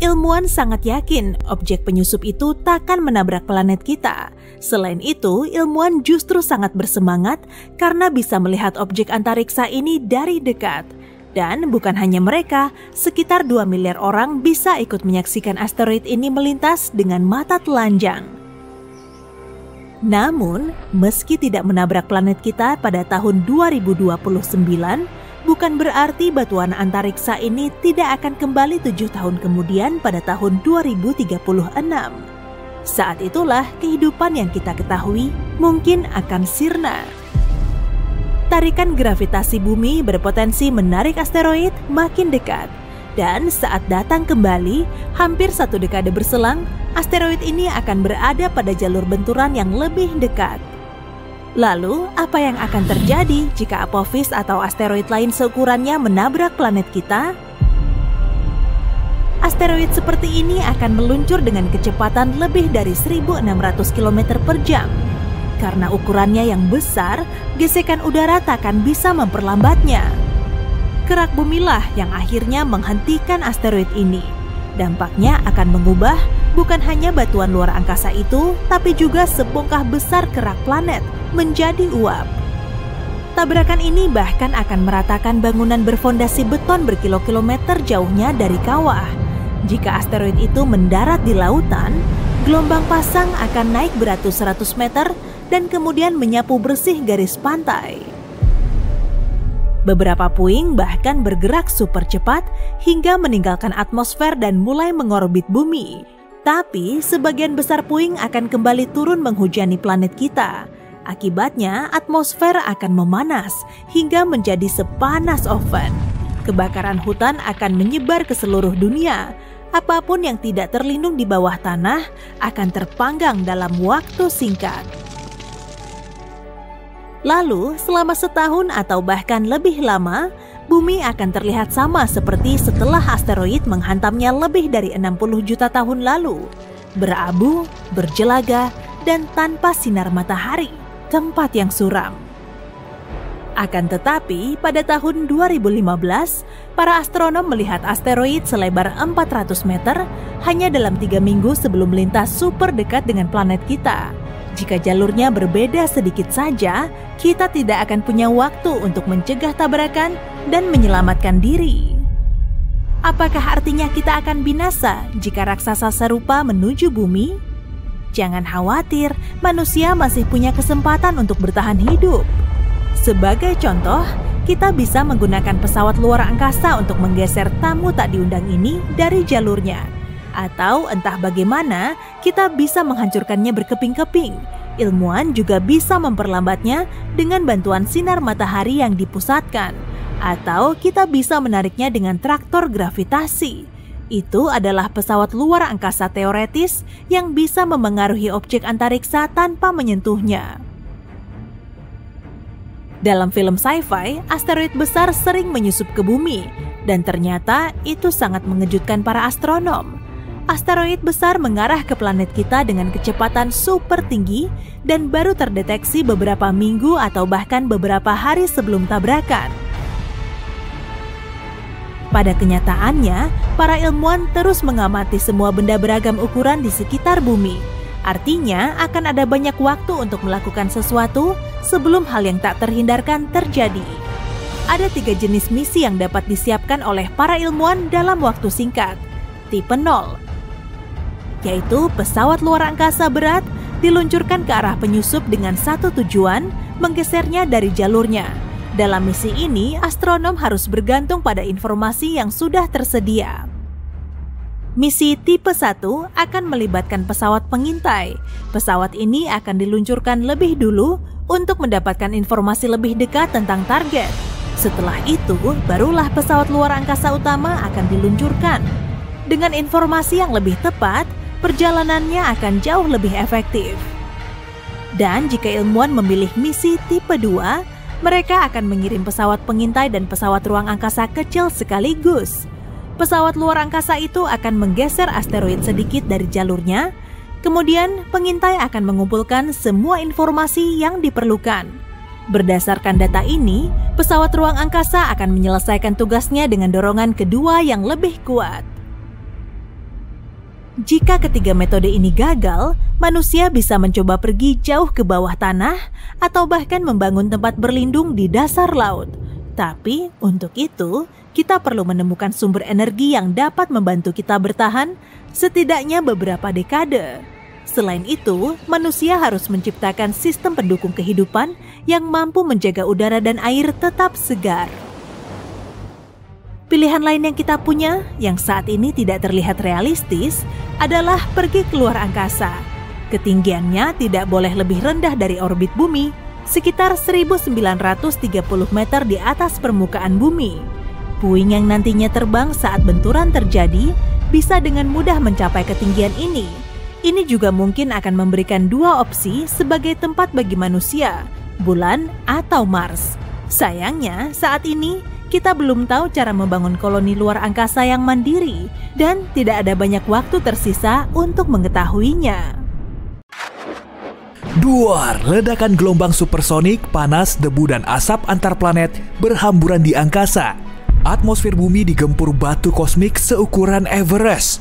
Ilmuwan sangat yakin objek penyusup itu takkan menabrak planet kita. Selain itu, ilmuwan justru sangat bersemangat karena bisa melihat objek antariksa ini dari dekat. Dan bukan hanya mereka, sekitar dua miliar orang bisa ikut menyaksikan asteroid ini melintas dengan mata telanjang. Namun, meski tidak menabrak planet kita pada tahun dua ribu dua puluh sembilan, bukan berarti batuan antariksa ini tidak akan kembali tujuh tahun kemudian pada tahun dua ribu tiga puluh enam. Saat itulah kehidupan yang kita ketahui mungkin akan sirna. Tarikan gravitasi bumi berpotensi menarik asteroid makin dekat. Dan saat datang kembali, hampir satu dekade berselang, asteroid ini akan berada pada jalur benturan yang lebih dekat. Lalu, apa yang akan terjadi jika Apophis atau asteroid lain seukurannya menabrak planet kita? Asteroid seperti ini akan meluncur dengan kecepatan lebih dari seribu enam ratus kilometer per jam. Karena ukurannya yang besar, gesekan udara takkan bisa memperlambatnya. Kerak bumilah yang akhirnya menghentikan asteroid ini. Dampaknya akan mengubah bukan hanya batuan luar angkasa itu, tapi juga sebongkah besar kerak planet menjadi uap. Tabrakan ini bahkan akan meratakan bangunan berfondasi beton berkilo-kilometer jauhnya dari kawah. Jika asteroid itu mendarat di lautan, gelombang pasang akan naik beratus-ratus meter dan kemudian menyapu bersih garis pantai. Beberapa puing bahkan bergerak super cepat hingga meninggalkan atmosfer dan mulai mengorbit bumi. Tapi sebagian besar puing akan kembali turun menghujani planet kita. Akibatnya atmosfer akan memanas hingga menjadi sepanas oven. Kebakaran hutan akan menyebar ke seluruh dunia. Apapun yang tidak terlindung di bawah tanah akan terpanggang dalam waktu singkat. Lalu, selama setahun atau bahkan lebih lama, bumi akan terlihat sama seperti setelah asteroid menghantamnya lebih dari enam puluh juta tahun lalu. Berabu, berjelaga, dan tanpa sinar matahari, tempat yang suram. Akan tetapi, pada tahun dua ribu lima belas, para astronom melihat asteroid selebar empat ratus meter hanya dalam tiga minggu sebelum melintas super dekat dengan planet kita. Jika jalurnya berbeda sedikit saja, kita tidak akan punya waktu untuk mencegah tabrakan dan menyelamatkan diri. Apakah artinya kita akan binasa jika raksasa serupa menuju bumi? Jangan khawatir, manusia masih punya kesempatan untuk bertahan hidup. Sebagai contoh, kita bisa menggunakan pesawat luar angkasa untuk menggeser tamu tak diundang ini dari jalurnya. Atau entah bagaimana, kita bisa menghancurkannya berkeping-keping. Ilmuwan juga bisa memperlambatnya dengan bantuan sinar matahari yang dipusatkan. Atau kita bisa menariknya dengan traktor gravitasi. Itu adalah pesawat luar angkasa teoretis yang bisa memengaruhi objek antariksa tanpa menyentuhnya. Dalam film sci-fi, asteroid besar sering menyusup ke bumi. Dan ternyata itu sangat mengejutkan para astronom. Asteroid besar mengarah ke planet kita dengan kecepatan super tinggi dan baru terdeteksi beberapa minggu atau bahkan beberapa hari sebelum tabrakan. Pada kenyataannya, para ilmuwan terus mengamati semua benda beragam ukuran di sekitar bumi. Artinya, akan ada banyak waktu untuk melakukan sesuatu sebelum hal yang tak terhindarkan terjadi. Ada tiga jenis misi yang dapat disiapkan oleh para ilmuwan dalam waktu singkat. Tipe nol, yaitu pesawat luar angkasa berat diluncurkan ke arah penyusup dengan satu tujuan, menggesernya dari jalurnya. Dalam misi ini, astronom harus bergantung pada informasi yang sudah tersedia. Misi tipe satu akan melibatkan pesawat pengintai. Pesawat ini akan diluncurkan lebih dulu untuk mendapatkan informasi lebih dekat tentang target. Setelah itu, barulah pesawat luar angkasa utama akan diluncurkan. Dengan informasi yang lebih tepat, perjalanannya akan jauh lebih efektif. Dan jika ilmuwan memilih misi tipe dua, mereka akan mengirim pesawat pengintai dan pesawat ruang angkasa kecil sekaligus. Pesawat luar angkasa itu akan menggeser asteroid sedikit dari jalurnya, kemudian pengintai akan mengumpulkan semua informasi yang diperlukan. Berdasarkan data ini, pesawat ruang angkasa akan menyelesaikan tugasnya dengan dorongan kedua yang lebih kuat. Jika ketiga metode ini gagal, manusia bisa mencoba pergi jauh ke bawah tanah atau bahkan membangun tempat berlindung di dasar laut. Tapi untuk itu, kita perlu menemukan sumber energi yang dapat membantu kita bertahan setidaknya beberapa dekade. Selain itu, manusia harus menciptakan sistem pendukung kehidupan yang mampu menjaga udara dan air tetap segar. Pilihan lain yang kita punya, yang saat ini tidak terlihat realistis, adalah pergi keluar angkasa. Ketinggiannya tidak boleh lebih rendah dari orbit bumi, sekitar seribu sembilan ratus tiga puluh meter di atas permukaan bumi. Puing yang nantinya terbang saat benturan terjadi bisa dengan mudah mencapai ketinggian ini. Ini juga mungkin akan memberikan dua opsi sebagai tempat bagi manusia, bulan atau Mars. Sayangnya, saat ini kita belum tahu cara membangun koloni luar angkasa yang mandiri dan tidak ada banyak waktu tersisa untuk mengetahuinya. Duar, ledakan gelombang supersonik, panas, debu, dan asap antar planet berhamburan di angkasa. Atmosfer bumi digempur batu kosmik seukuran Everest.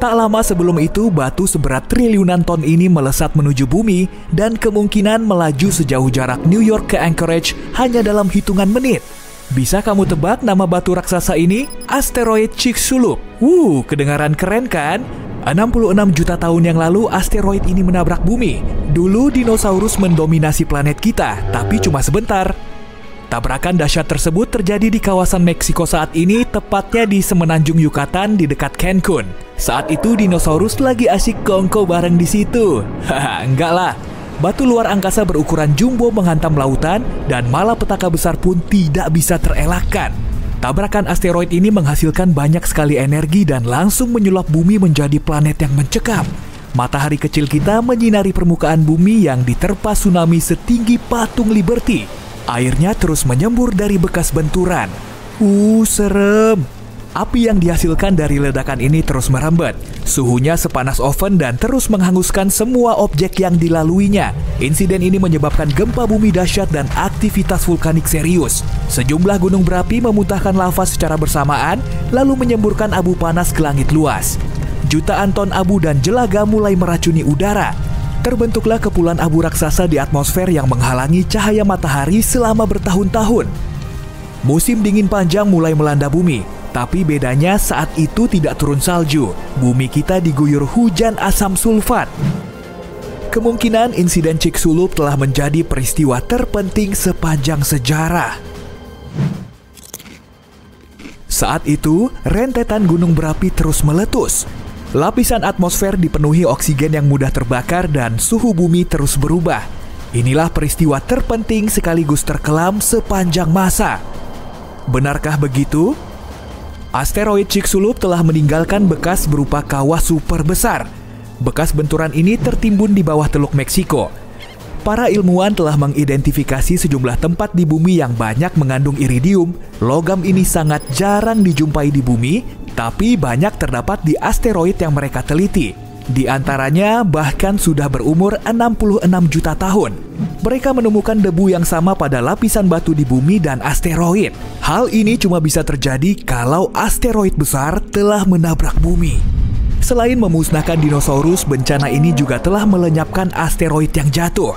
Tak lama sebelum itu, batu seberat triliunan ton ini melesat menuju bumi dan kemungkinan melaju sejauh jarak New York ke Anchorage hanya dalam hitungan menit. Bisa kamu tebak nama batu raksasa ini? Asteroid Chicxulub. Wuh, kedengaran keren kan? enam puluh enam juta tahun yang lalu, asteroid ini menabrak bumi. Dulu dinosaurus mendominasi planet kita, tapi cuma sebentar. Tabrakan dahsyat tersebut terjadi di kawasan Meksiko saat ini, tepatnya di semenanjung Yucatan di dekat Cancun. Saat itu dinosaurus lagi asyik kongko bareng di situ. Haha, enggak lah. Batu luar angkasa berukuran jumbo menghantam lautan dan malapetaka besar pun tidak bisa terelakkan. Tabrakan asteroid ini menghasilkan banyak sekali energi dan langsung menyulap bumi menjadi planet yang mencekam. Matahari kecil kita menyinari permukaan bumi yang diterpa tsunami setinggi patung Liberty. Airnya terus menyembur dari bekas benturan. Uh, serem. Api yang dihasilkan dari ledakan ini terus merembet. Suhunya sepanas oven dan terus menghanguskan semua objek yang dilaluinya. Insiden ini menyebabkan gempa bumi dahsyat dan aktivitas vulkanik serius. Sejumlah gunung berapi memuntahkan lava secara bersamaan, lalu menyemburkan abu panas ke langit luas. Jutaan ton abu dan jelaga mulai meracuni udara. Terbentuklah kepulan abu raksasa di atmosfer yang menghalangi cahaya matahari selama bertahun-tahun. Musim dingin panjang mulai melanda bumi, tapi bedanya saat itu tidak turun salju. Bumi kita diguyur hujan asam sulfat. Kemungkinan insiden Chicxulub telah menjadi peristiwa terpenting sepanjang sejarah. Saat itu, rentetan gunung berapi terus meletus. Lapisan atmosfer dipenuhi oksigen yang mudah terbakar dan suhu bumi terus berubah. Inilah peristiwa terpenting sekaligus terkelam sepanjang masa. Benarkah begitu? Asteroid Chicxulub telah meninggalkan bekas berupa kawah super besar. Bekas benturan ini tertimbun di bawah Teluk Meksiko. Para ilmuwan telah mengidentifikasi sejumlah tempat di bumi yang banyak mengandung iridium. Logam ini sangat jarang dijumpai di bumi, tapi banyak terdapat di asteroid yang mereka teliti. Di antaranya bahkan sudah berumur enam puluh enam juta tahun. Mereka menemukan debu yang sama pada lapisan batu di bumi dan asteroid. Hal ini cuma bisa terjadi kalau asteroid besar telah menabrak bumi. Selain memusnahkan dinosaurus, bencana ini juga telah melenyapkan asteroid yang jatuh.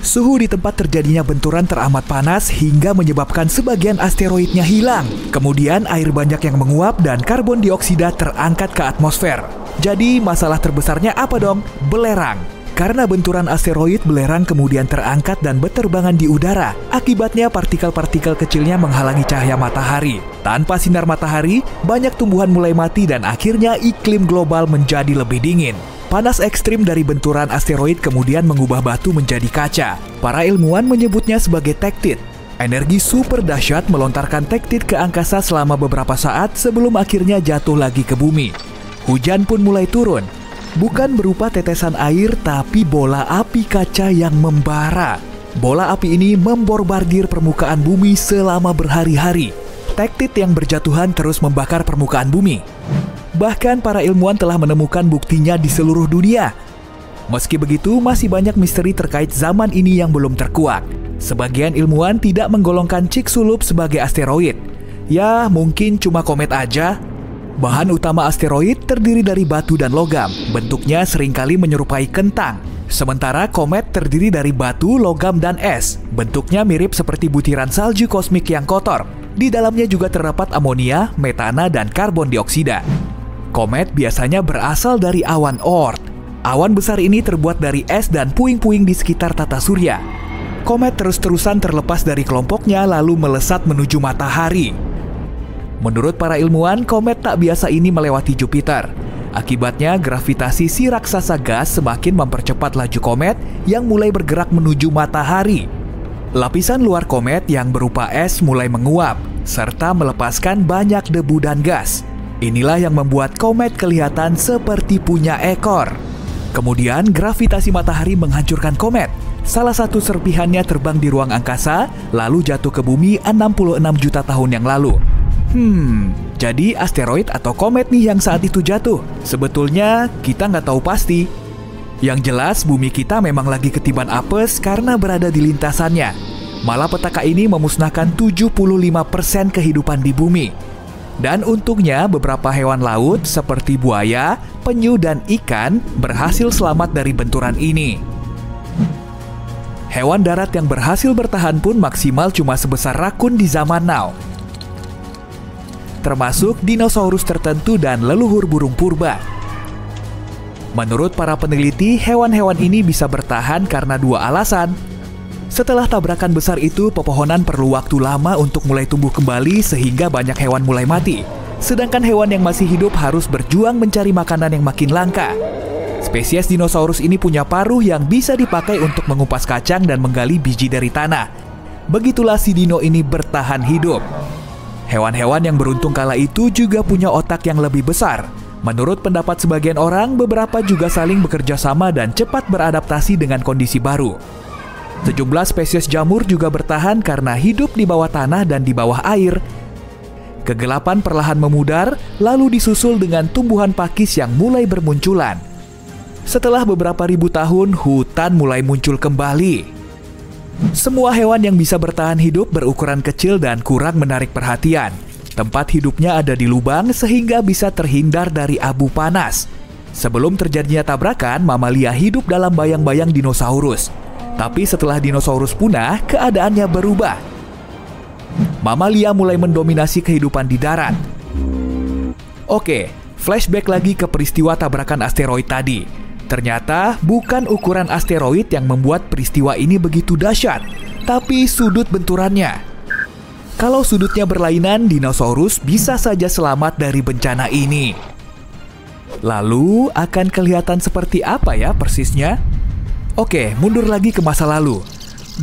Suhu di tempat terjadinya benturan teramat panas hingga menyebabkan sebagian asteroidnya hilang. Kemudian air banyak yang menguap dan karbon dioksida terangkat ke atmosfer. Jadi masalah terbesarnya apa dong? Belerang. Karena benturan asteroid, belerang kemudian terangkat dan berterbangan di udara. Akibatnya partikel-partikel kecilnya menghalangi cahaya matahari. Tanpa sinar matahari, banyak tumbuhan mulai mati dan akhirnya iklim global menjadi lebih dingin. Panas ekstrim dari benturan asteroid kemudian mengubah batu menjadi kaca. Para ilmuwan menyebutnya sebagai tektit. Energi super dahsyat melontarkan tektit ke angkasa selama beberapa saat sebelum akhirnya jatuh lagi ke bumi. Hujan pun mulai turun. Bukan berupa tetesan air, tapi bola api kaca yang membara. Bola api ini membombardir permukaan bumi selama berhari-hari. Tektit yang berjatuhan terus membakar permukaan bumi. Bahkan para ilmuwan telah menemukan buktinya di seluruh dunia. Meski begitu, masih banyak misteri terkait zaman ini yang belum terkuak. Sebagian ilmuwan tidak menggolongkan Chicxulub sebagai asteroid. Ya, mungkin cuma komet aja. Bahan utama asteroid terdiri dari batu dan logam. Bentuknya seringkali menyerupai kentang. Sementara komet terdiri dari batu, logam, dan es. Bentuknya mirip seperti butiran salju kosmik yang kotor. Di dalamnya juga terdapat amonia, metana, dan karbon dioksida. Komet biasanya berasal dari awan Oort. Awan besar ini terbuat dari es dan puing-puing di sekitar tata surya. Komet terus-terusan terlepas dari kelompoknya lalu melesat menuju matahari. Menurut para ilmuwan, komet tak biasa ini melewati Jupiter. Akibatnya, gravitasi si raksasa gas semakin mempercepat laju komet yang mulai bergerak menuju matahari. Lapisan luar komet yang berupa es mulai menguap, serta melepaskan banyak debu dan gas. Inilah yang membuat komet kelihatan seperti punya ekor. Kemudian, gravitasi matahari menghancurkan komet. Salah satu serpihannya terbang di ruang angkasa, lalu jatuh ke bumi enam puluh enam juta tahun yang lalu. Hmm, jadi asteroid atau komet nih yang saat itu jatuh. Sebetulnya kita nggak tahu pasti. Yang jelas bumi kita memang lagi ketiban apes karena berada di lintasannya. Malapetaka ini memusnahkan tujuh puluh lima persen kehidupan di bumi. Dan untungnya beberapa hewan laut seperti buaya, penyu, dan ikan berhasil selamat dari benturan ini. Hewan darat yang berhasil bertahan pun maksimal cuma sebesar rakun di zaman now, termasuk dinosaurus tertentu dan leluhur burung purba. Menurut para peneliti, hewan-hewan ini bisa bertahan karena dua alasan. Setelah tabrakan besar itu, pepohonan perlu waktu lama untuk mulai tumbuh kembali sehingga banyak hewan mulai mati. Sedangkan hewan yang masih hidup harus berjuang mencari makanan yang makin langka. Spesies dinosaurus ini punya paruh yang bisa dipakai untuk mengupas kacang dan menggali biji dari tanah. Begitulah si dino ini bertahan hidup. Hewan-hewan yang beruntung kala itu juga punya otak yang lebih besar. Menurut pendapat sebagian orang, beberapa juga saling bekerja sama dan cepat beradaptasi dengan kondisi baru. Sejumlah spesies jamur juga bertahan karena hidup di bawah tanah dan di bawah air. Kegelapan perlahan memudar, lalu disusul dengan tumbuhan pakis yang mulai bermunculan. Setelah beberapa ribu tahun, hutan mulai muncul kembali. Semua hewan yang bisa bertahan hidup berukuran kecil dan kurang menarik perhatian. Tempat hidupnya ada di lubang sehingga bisa terhindar dari abu panas. Sebelum terjadinya tabrakan, mamalia hidup dalam bayang-bayang dinosaurus. Tapi setelah dinosaurus punah, keadaannya berubah. Mamalia mulai mendominasi kehidupan di darat. Oke, flashback lagi ke peristiwa tabrakan asteroid tadi. Ternyata bukan ukuran asteroid yang membuat peristiwa ini begitu dahsyat, tapi sudut benturannya. Kalau sudutnya berlainan, dinosaurus bisa saja selamat dari bencana ini. Lalu, akan kelihatan seperti apa ya persisnya? Oke, mundur lagi ke masa lalu.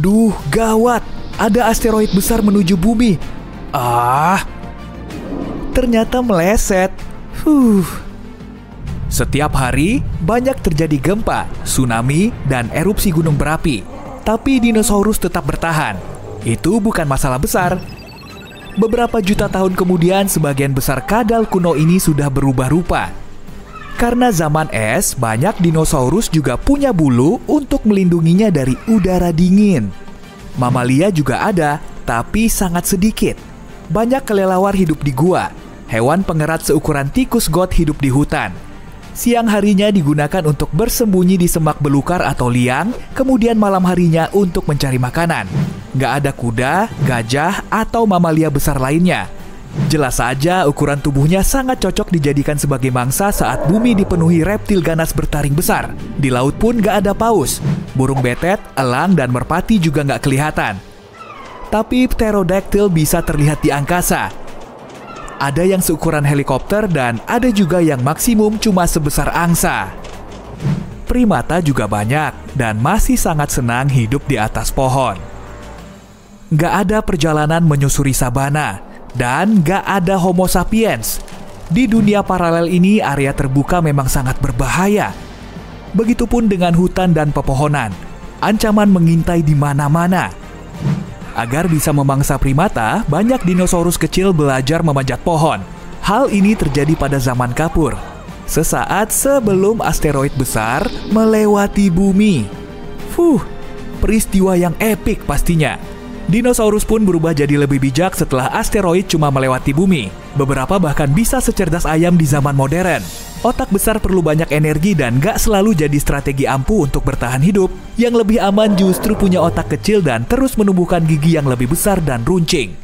Duh, gawat! Ada asteroid besar menuju bumi. Ah, ternyata meleset. Huh. Setiap hari, banyak terjadi gempa, tsunami, dan erupsi gunung berapi. Tapi dinosaurus tetap bertahan. Itu bukan masalah besar. Beberapa juta tahun kemudian, sebagian besar kadal kuno ini sudah berubah rupa. Karena zaman es, banyak dinosaurus juga punya bulu untuk melindunginya dari udara dingin. Mamalia juga ada, tapi sangat sedikit. Banyak kelelawar hidup di gua. Hewan pengerat seukuran tikus got hidup di hutan. Siang harinya digunakan untuk bersembunyi di semak belukar atau liang, kemudian malam harinya untuk mencari makanan. Nggak ada kuda, gajah, atau mamalia besar lainnya. Jelas saja ukuran tubuhnya sangat cocok dijadikan sebagai mangsa saat bumi dipenuhi reptil ganas bertaring besar. Di laut pun nggak ada paus. Burung betet, elang, dan merpati juga nggak kelihatan. Tapi pterodaktil bisa terlihat di angkasa. Ada yang seukuran helikopter dan ada juga yang maksimum cuma sebesar angsa. Primata juga banyak dan masih sangat senang hidup di atas pohon. Nggak ada perjalanan menyusuri sabana dan nggak ada Homo sapiens. Di dunia paralel ini area terbuka memang sangat berbahaya. Begitupun dengan hutan dan pepohonan. Ancaman mengintai di mana-mana. Agar bisa memangsa primata, banyak dinosaurus kecil belajar memanjat pohon. Hal ini terjadi pada zaman kapur, sesaat sebelum asteroid besar melewati bumi. Fuh, peristiwa yang epik pastinya. Dinosaurus pun berubah jadi lebih bijak setelah asteroid cuma melewati bumi. Beberapa bahkan bisa secerdas ayam di zaman modern. Otak besar perlu banyak energi dan gak selalu jadi strategi ampuh untuk bertahan hidup. Yang lebih aman justru punya otak kecil dan terus menumbuhkan gigi yang lebih besar dan runcing.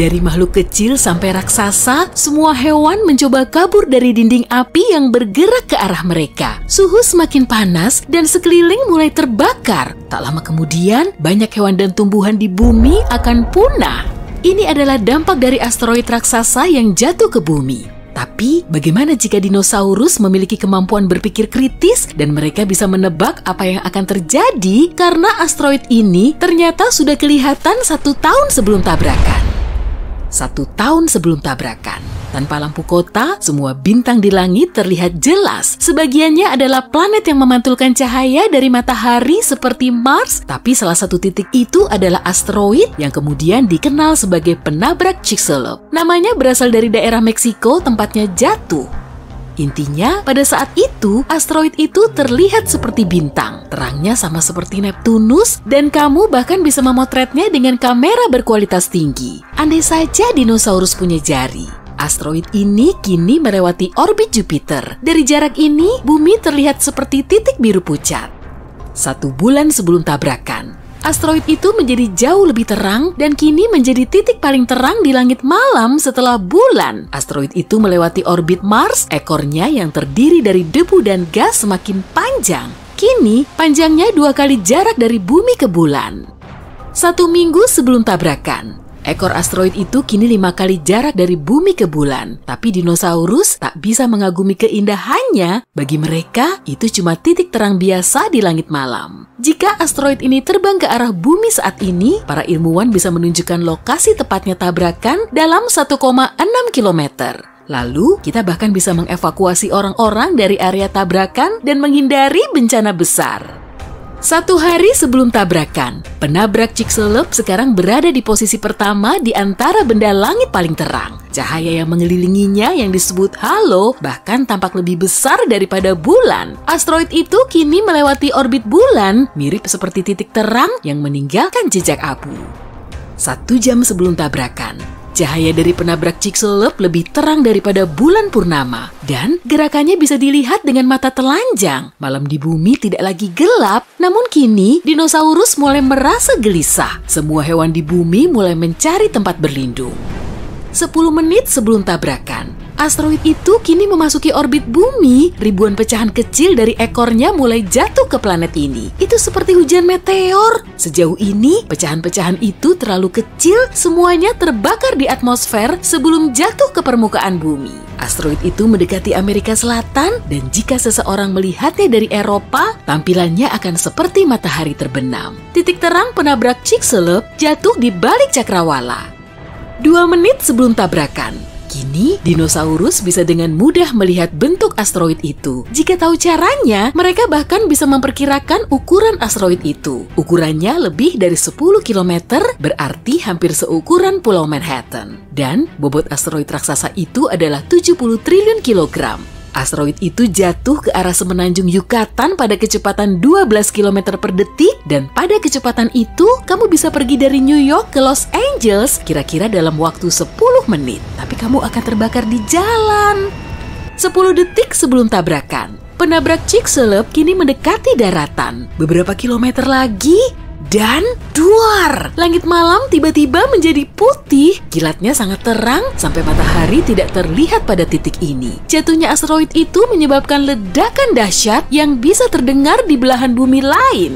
Dari makhluk kecil sampai raksasa, semua hewan mencoba kabur dari dinding api yang bergerak ke arah mereka. Suhu semakin panas dan sekeliling mulai terbakar. Tak lama kemudian, banyak hewan dan tumbuhan di bumi akan punah. Ini adalah dampak dari asteroid raksasa yang jatuh ke bumi. Tapi, bagaimana jika dinosaurus memiliki kemampuan berpikir kritis dan mereka bisa menebak apa yang akan terjadi karena asteroid ini ternyata sudah kelihatan satu tahun sebelum tabrakan. Satu tahun sebelum tabrakan. Tanpa lampu kota, semua bintang di langit terlihat jelas. Sebagiannya adalah planet yang memantulkan cahaya dari matahari seperti Mars, tapi salah satu titik itu adalah asteroid yang kemudian dikenal sebagai penabrak Chicxulub. Namanya berasal dari daerah Meksiko, tempatnya jatuh. Intinya, pada saat itu, asteroid itu terlihat seperti bintang. Terangnya sama seperti Neptunus, dan kamu bahkan bisa memotretnya dengan kamera berkualitas tinggi. Andai saja dinosaurus punya jari. Asteroid ini kini melewati orbit Jupiter. Dari jarak ini, bumi terlihat seperti titik biru pucat. Satu bulan sebelum tabrakan, asteroid itu menjadi jauh lebih terang dan kini menjadi titik paling terang di langit malam setelah bulan. Asteroid itu melewati orbit Mars, ekornya yang terdiri dari debu dan gas semakin panjang. Kini, panjangnya dua kali jarak dari bumi ke bulan. Satu minggu sebelum tabrakan, ekor asteroid itu kini lima kali jarak dari bumi ke bulan. Tapi dinosaurus tak bisa mengagumi keindahannya. Bagi mereka, itu cuma titik terang biasa di langit malam. Jika asteroid ini terbang ke arah bumi saat ini, para ilmuwan bisa menunjukkan lokasi tepatnya tabrakan dalam satu koma enam kilometer. Lalu, kita bahkan bisa mengevakuasi orang-orang dari area tabrakan dan menghindari bencana besar. Satu hari sebelum tabrakan, penabrak Chicxulub sekarang berada di posisi pertama di antara benda langit paling terang. Cahaya yang mengelilinginya yang disebut halo bahkan tampak lebih besar daripada bulan. Asteroid itu kini melewati orbit bulan, mirip seperti titik terang yang meninggalkan jejak abu. Satu jam sebelum tabrakan, cahaya dari penabrak Chicxulub lebih terang daripada bulan purnama, dan gerakannya bisa dilihat dengan mata telanjang. Malam di bumi tidak lagi gelap, namun kini dinosaurus mulai merasa gelisah. Semua hewan di bumi mulai mencari tempat berlindung. sepuluh menit sebelum tabrakan, asteroid itu kini memasuki orbit bumi. Ribuan pecahan kecil dari ekornya mulai jatuh ke planet ini. Itu seperti hujan meteor. Sejauh ini, pecahan-pecahan itu terlalu kecil, semuanya terbakar di atmosfer sebelum jatuh ke permukaan bumi. Asteroid itu mendekati Amerika Selatan, dan jika seseorang melihatnya dari Eropa, tampilannya akan seperti matahari terbenam. Titik terang penabrak Chicxulub jatuh di balik cakrawala. Dua menit sebelum tabrakan, kini dinosaurus bisa dengan mudah melihat bentuk asteroid itu. Jika tahu caranya, mereka bahkan bisa memperkirakan ukuran asteroid itu. Ukurannya lebih dari sepuluh kilometer, berarti hampir seukuran Pulau Manhattan. Dan bobot asteroid raksasa itu adalah tujuh puluh triliun kilogram. Asteroid itu jatuh ke arah semenanjung Yukatan pada kecepatan dua belas kilometer per detik, dan pada kecepatan itu, kamu bisa pergi dari New York ke Los Angeles kira-kira dalam waktu sepuluh menit, tapi kamu akan terbakar di jalan. sepuluh detik sebelum tabrakan, penabrak Chicxulub kini mendekati daratan. Beberapa kilometer lagi, dan duar! Langit malam tiba-tiba menjadi putih. Kilatnya sangat terang sampai matahari tidak terlihat pada titik ini. Jatuhnya asteroid itu menyebabkan ledakan dahsyat yang bisa terdengar di belahan bumi lain.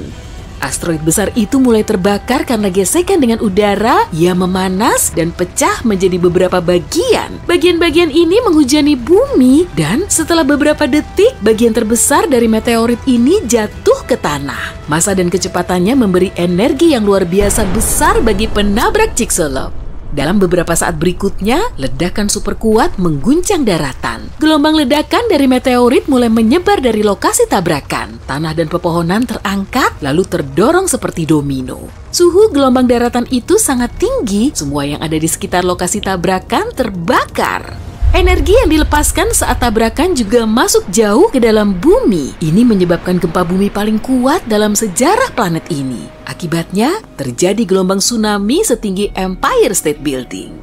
Asteroid besar itu mulai terbakar karena gesekan dengan udara, ia memanas dan pecah menjadi beberapa bagian. Bagian-bagian ini menghujani bumi, dan setelah beberapa detik, bagian terbesar dari meteorit ini jatuh ke tanah. Massa dan kecepatannya memberi energi yang luar biasa besar bagi penabrak Chicxulub. Dalam beberapa saat berikutnya, ledakan super kuat mengguncang daratan. Gelombang ledakan dari meteorit mulai menyebar dari lokasi tabrakan. Tanah dan pepohonan terangkat, lalu terdorong seperti domino. Suhu gelombang daratan itu sangat tinggi, semua yang ada di sekitar lokasi tabrakan terbakar. Energi yang dilepaskan saat tabrakan juga masuk jauh ke dalam bumi. Ini menyebabkan gempa bumi paling kuat dalam sejarah planet ini. Akibatnya, terjadi gelombang tsunami setinggi Empire State Building.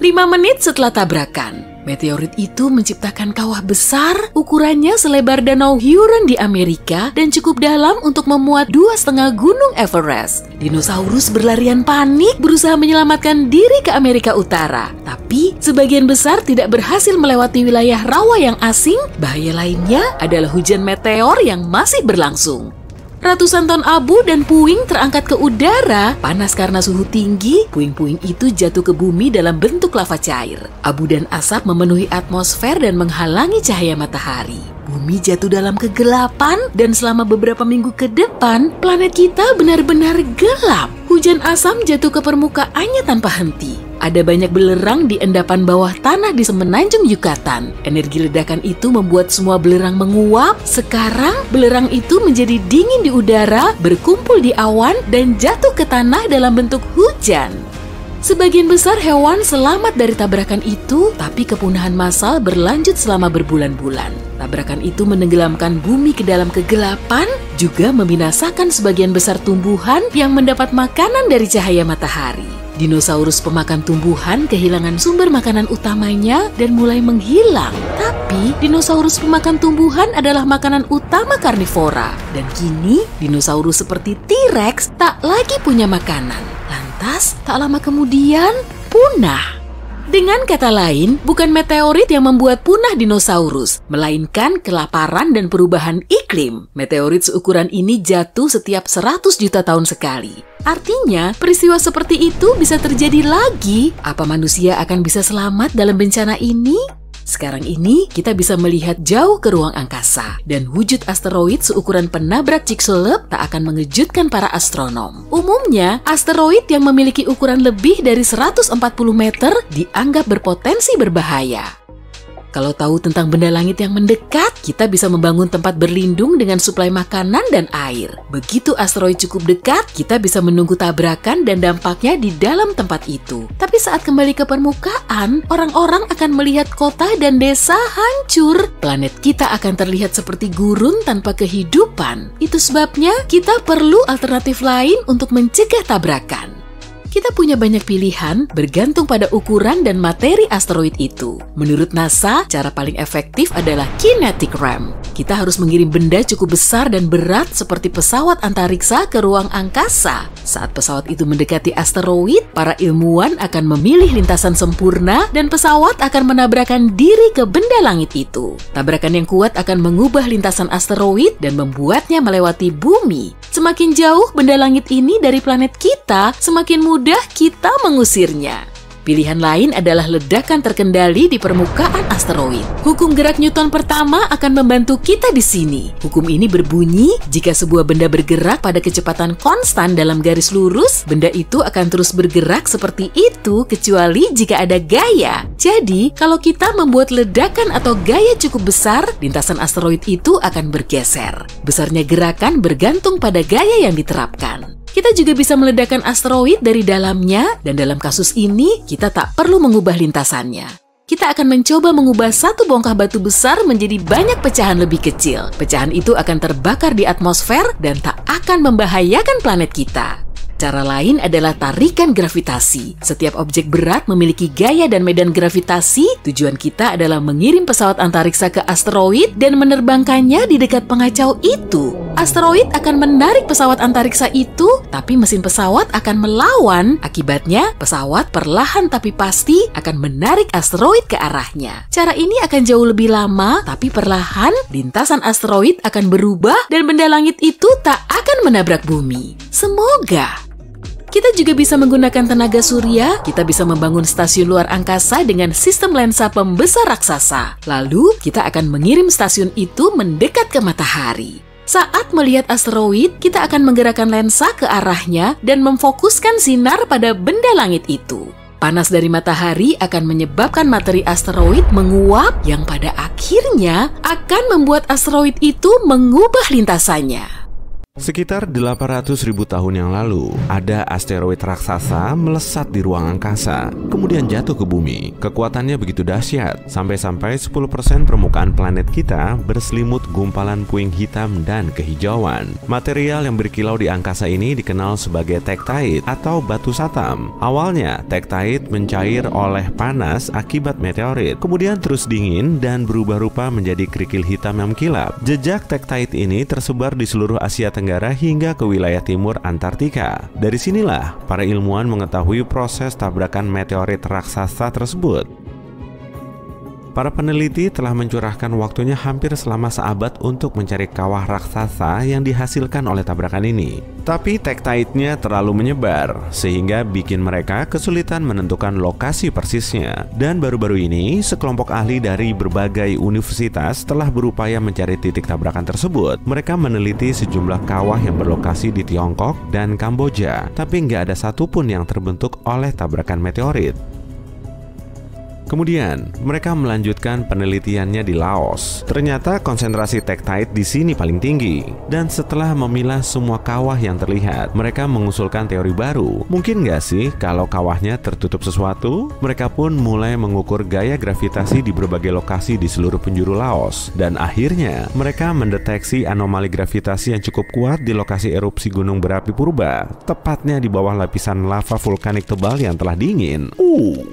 lima menit setelah tabrakan, Meteorit itu menciptakan kawah besar, ukurannya selebar Danau Huron di Amerika dan cukup dalam untuk memuat dua setengah gunung Everest. Dinosaurus berlarian panik berusaha menyelamatkan diri ke Amerika Utara. Tapi, sebagian besar tidak berhasil melewati wilayah rawa yang asing. Bahaya lainnya adalah hujan meteor yang masih berlangsung. Ratusan ton abu dan puing terangkat ke udara. Panas karena suhu tinggi, puing-puing itu jatuh ke bumi dalam bentuk lava cair. Abu dan asap memenuhi atmosfer dan menghalangi cahaya matahari. Bumi jatuh dalam kegelapan dan selama beberapa minggu ke depan, planet kita benar-benar gelap. Hujan asam jatuh ke permukaannya tanpa henti. Ada banyak belerang di endapan bawah tanah di semenanjung Yucatan. Energi ledakan itu membuat semua belerang menguap. Sekarang, belerang itu menjadi dingin di udara, berkumpul di awan, dan jatuh ke tanah dalam bentuk hujan. Sebagian besar hewan selamat dari tabrakan itu, tapi kepunahan massal berlanjut selama berbulan-bulan. Tabrakan itu menenggelamkan bumi ke dalam kegelapan, juga membinasakan sebagian besar tumbuhan yang mendapat makanan dari cahaya matahari. Dinosaurus pemakan tumbuhan kehilangan sumber makanan utamanya dan mulai menghilang. Tapi, dinosaurus pemakan tumbuhan adalah makanan utama karnivora. Dan kini, dinosaurus seperti T-Rex tak lagi punya makanan. Lantas, tak lama kemudian, punah. Dengan kata lain, bukan meteorit yang membuat punah dinosaurus, melainkan kelaparan dan perubahan iklim. Meteorit seukuran ini jatuh setiap seratus juta tahun sekali. Artinya, peristiwa seperti itu bisa terjadi lagi. Apa manusia akan bisa selamat dalam bencana ini? Sekarang ini, kita bisa melihat jauh ke ruang angkasa. Dan wujud asteroid seukuran penabrak Chicxulub tak akan mengejutkan para astronom. Umumnya, asteroid yang memiliki ukuran lebih dari seratus empat puluh meter dianggap berpotensi berbahaya. Kalau tahu tentang benda langit yang mendekat, kita bisa membangun tempat berlindung dengan suplai makanan dan air. Begitu asteroid cukup dekat, kita bisa menunggu tabrakan dan dampaknya di dalam tempat itu. Tapi saat kembali ke permukaan, orang-orang akan melihat kota dan desa hancur. Planet kita akan terlihat seperti gurun tanpa kehidupan. Itu sebabnya kita perlu alternatif lain untuk mencegah tabrakan. Kita punya banyak pilihan bergantung pada ukuran dan materi asteroid itu. Menurut NASA, cara paling efektif adalah kinetic ram. Kita harus mengirim benda cukup besar dan berat seperti pesawat antariksa ke ruang angkasa. Saat pesawat itu mendekati asteroid, para ilmuwan akan memilih lintasan sempurna dan pesawat akan menabrakan diri ke benda langit itu. Tabrakan yang kuat akan mengubah lintasan asteroid dan membuatnya melewati bumi. Semakin jauh benda langit ini dari planet kita, semakin mudah Mudah kita mengusirnya. Pilihan lain adalah ledakan terkendali di permukaan asteroid. Hukum gerak Newton pertama akan membantu kita di sini. Hukum ini berbunyi, jika sebuah benda bergerak pada kecepatan konstan dalam garis lurus, benda itu akan terus bergerak seperti itu kecuali jika ada gaya. Jadi, kalau kita membuat ledakan atau gaya cukup besar, lintasan asteroid itu akan bergeser. Besarnya gerakan bergantung pada gaya yang diterapkan. Kita juga bisa meledakkan asteroid dari dalamnya, dan dalam kasus ini, kita tak perlu mengubah lintasannya. Kita akan mencoba mengubah satu bongkah batu besar menjadi banyak pecahan lebih kecil. Pecahan itu akan terbakar di atmosfer dan tak akan membahayakan planet kita. Cara lain adalah tarikan gravitasi. Setiap objek berat memiliki gaya dan medan gravitasi. Tujuan kita adalah mengirim pesawat antariksa ke asteroid dan menerbangkannya di dekat pengacau itu. Asteroid akan menarik pesawat antariksa itu, tapi mesin pesawat akan melawan. Akibatnya, pesawat perlahan tapi pasti akan menarik asteroid ke arahnya. Cara ini akan jauh lebih lama, tapi perlahan lintasan asteroid akan berubah dan benda langit itu tak akan menabrak bumi. Semoga! Kita juga bisa menggunakan tenaga surya, kita bisa membangun stasiun luar angkasa dengan sistem lensa pembesar raksasa. Lalu, kita akan mengirim stasiun itu mendekat ke matahari. Saat melihat asteroid, kita akan menggerakkan lensa ke arahnya dan memfokuskan sinar pada benda langit itu. Panas dari matahari akan menyebabkan materi asteroid menguap yang pada akhirnya akan membuat asteroid itu mengubah lintasannya. Sekitar delapan ratus ribu tahun yang lalu, ada asteroid raksasa melesat di ruang angkasa, kemudian jatuh ke bumi. Kekuatannya begitu dahsyat, sampai-sampai sepuluh persen permukaan planet kita berselimut gumpalan puing hitam dan kehijauan. Material yang berkilau di angkasa ini dikenal sebagai tektait atau batu satam. Awalnya, tektait mencair oleh panas akibat meteorit, kemudian terus dingin dan berubah rupa menjadi kerikil hitam yang mengkilap. Jejak tektait ini tersebar di seluruh Asia Tenggara hingga ke wilayah timur Antartika. Dari sinilah para ilmuwan mengetahui proses tabrakan meteorit raksasa tersebut. Para peneliti telah mencurahkan waktunya hampir selama seabad untuk mencari kawah raksasa yang dihasilkan oleh tabrakan ini. Tapi tektaitnya terlalu menyebar, sehingga bikin mereka kesulitan menentukan lokasi persisnya. Dan baru-baru ini, sekelompok ahli dari berbagai universitas telah berupaya mencari titik tabrakan tersebut. Mereka meneliti sejumlah kawah yang berlokasi di Tiongkok dan Kamboja, tapi nggak ada satupun yang terbentuk oleh tabrakan meteorit. Kemudian, mereka melanjutkan penelitiannya di Laos. Ternyata konsentrasi tektait di sini paling tinggi. Dan setelah memilah semua kawah yang terlihat, mereka mengusulkan teori baru. Mungkin nggak sih kalau kawahnya tertutup sesuatu? Mereka pun mulai mengukur gaya gravitasi di berbagai lokasi di seluruh penjuru Laos. Dan akhirnya, mereka mendeteksi anomali gravitasi yang cukup kuat di lokasi erupsi gunung berapi purba, tepatnya di bawah lapisan lava vulkanik tebal yang telah dingin. Uh.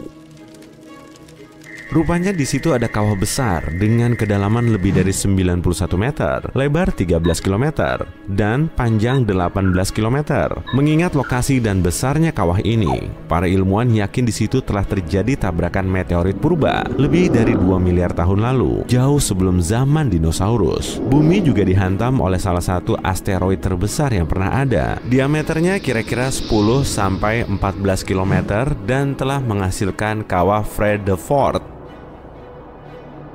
Rupanya di situ ada kawah besar dengan kedalaman lebih dari sembilan puluh satu meter, lebar tiga belas kilometer, dan panjang delapan belas kilometer. Mengingat lokasi dan besarnya kawah ini, para ilmuwan yakin di situ telah terjadi tabrakan meteorit purba lebih dari dua miliar tahun lalu, jauh sebelum zaman dinosaurus. Bumi juga dihantam oleh salah satu asteroid terbesar yang pernah ada. Diameternya kira-kira sepuluh sampai empat belas kilometer dan telah menghasilkan kawah Vredefort.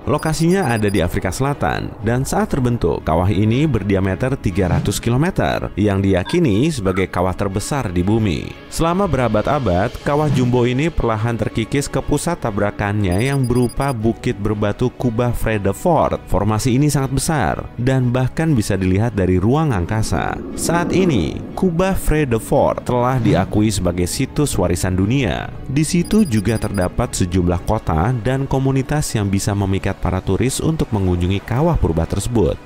Lokasinya ada di Afrika Selatan, dan saat terbentuk, kawah ini berdiameter tiga ratus kilometer, yang diyakini sebagai kawah terbesar di bumi. Selama berabad-abad, kawah jumbo ini perlahan terkikis ke pusat tabrakannya yang berupa bukit berbatu Kubah Vredefort. Formasi ini sangat besar, dan bahkan bisa dilihat dari ruang angkasa. Saat ini, Kubah Vredefort telah diakui sebagai situs warisan dunia. Di situ juga terdapat sejumlah kota dan komunitas yang bisa memikat para turis untuk mengunjungi kawah purba tersebut.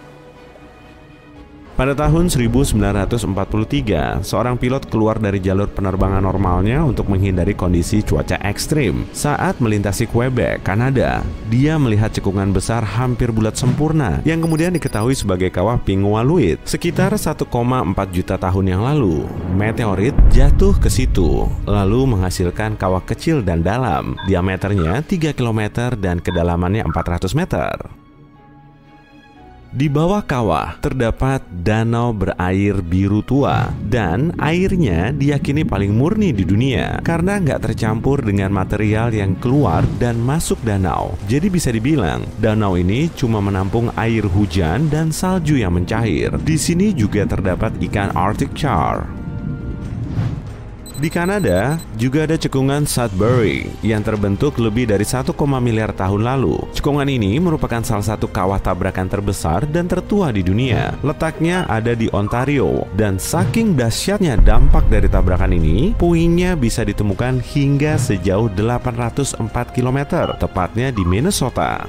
Pada tahun seribu sembilan ratus empat puluh tiga, seorang pilot keluar dari jalur penerbangan normalnya untuk menghindari kondisi cuaca ekstrim. Saat melintasi Quebec, Kanada, dia melihat cekungan besar hampir bulat sempurna yang kemudian diketahui sebagai kawah Pingualuit. Sekitar satu koma empat juta tahun yang lalu, meteorit jatuh ke situ, lalu menghasilkan kawah kecil dan dalam. Diameternya tiga kilometer dan kedalamannya empat ratus meter. Di bawah kawah terdapat danau berair biru tua dan airnya diyakini paling murni di dunia karena nggak tercampur dengan material yang keluar dan masuk danau. Jadi bisa dibilang danau ini cuma menampung air hujan dan salju yang mencair. Di sini juga terdapat ikan Arctic char. Di Kanada, juga ada cekungan Sudbury yang terbentuk lebih dari satu koma miliar tahun lalu. Cekungan ini merupakan salah satu kawah tabrakan terbesar dan tertua di dunia. Letaknya ada di Ontario, dan saking dahsyatnya dampak dari tabrakan ini, puingnya bisa ditemukan hingga sejauh delapan ratus empat kilometer, tepatnya di Minnesota.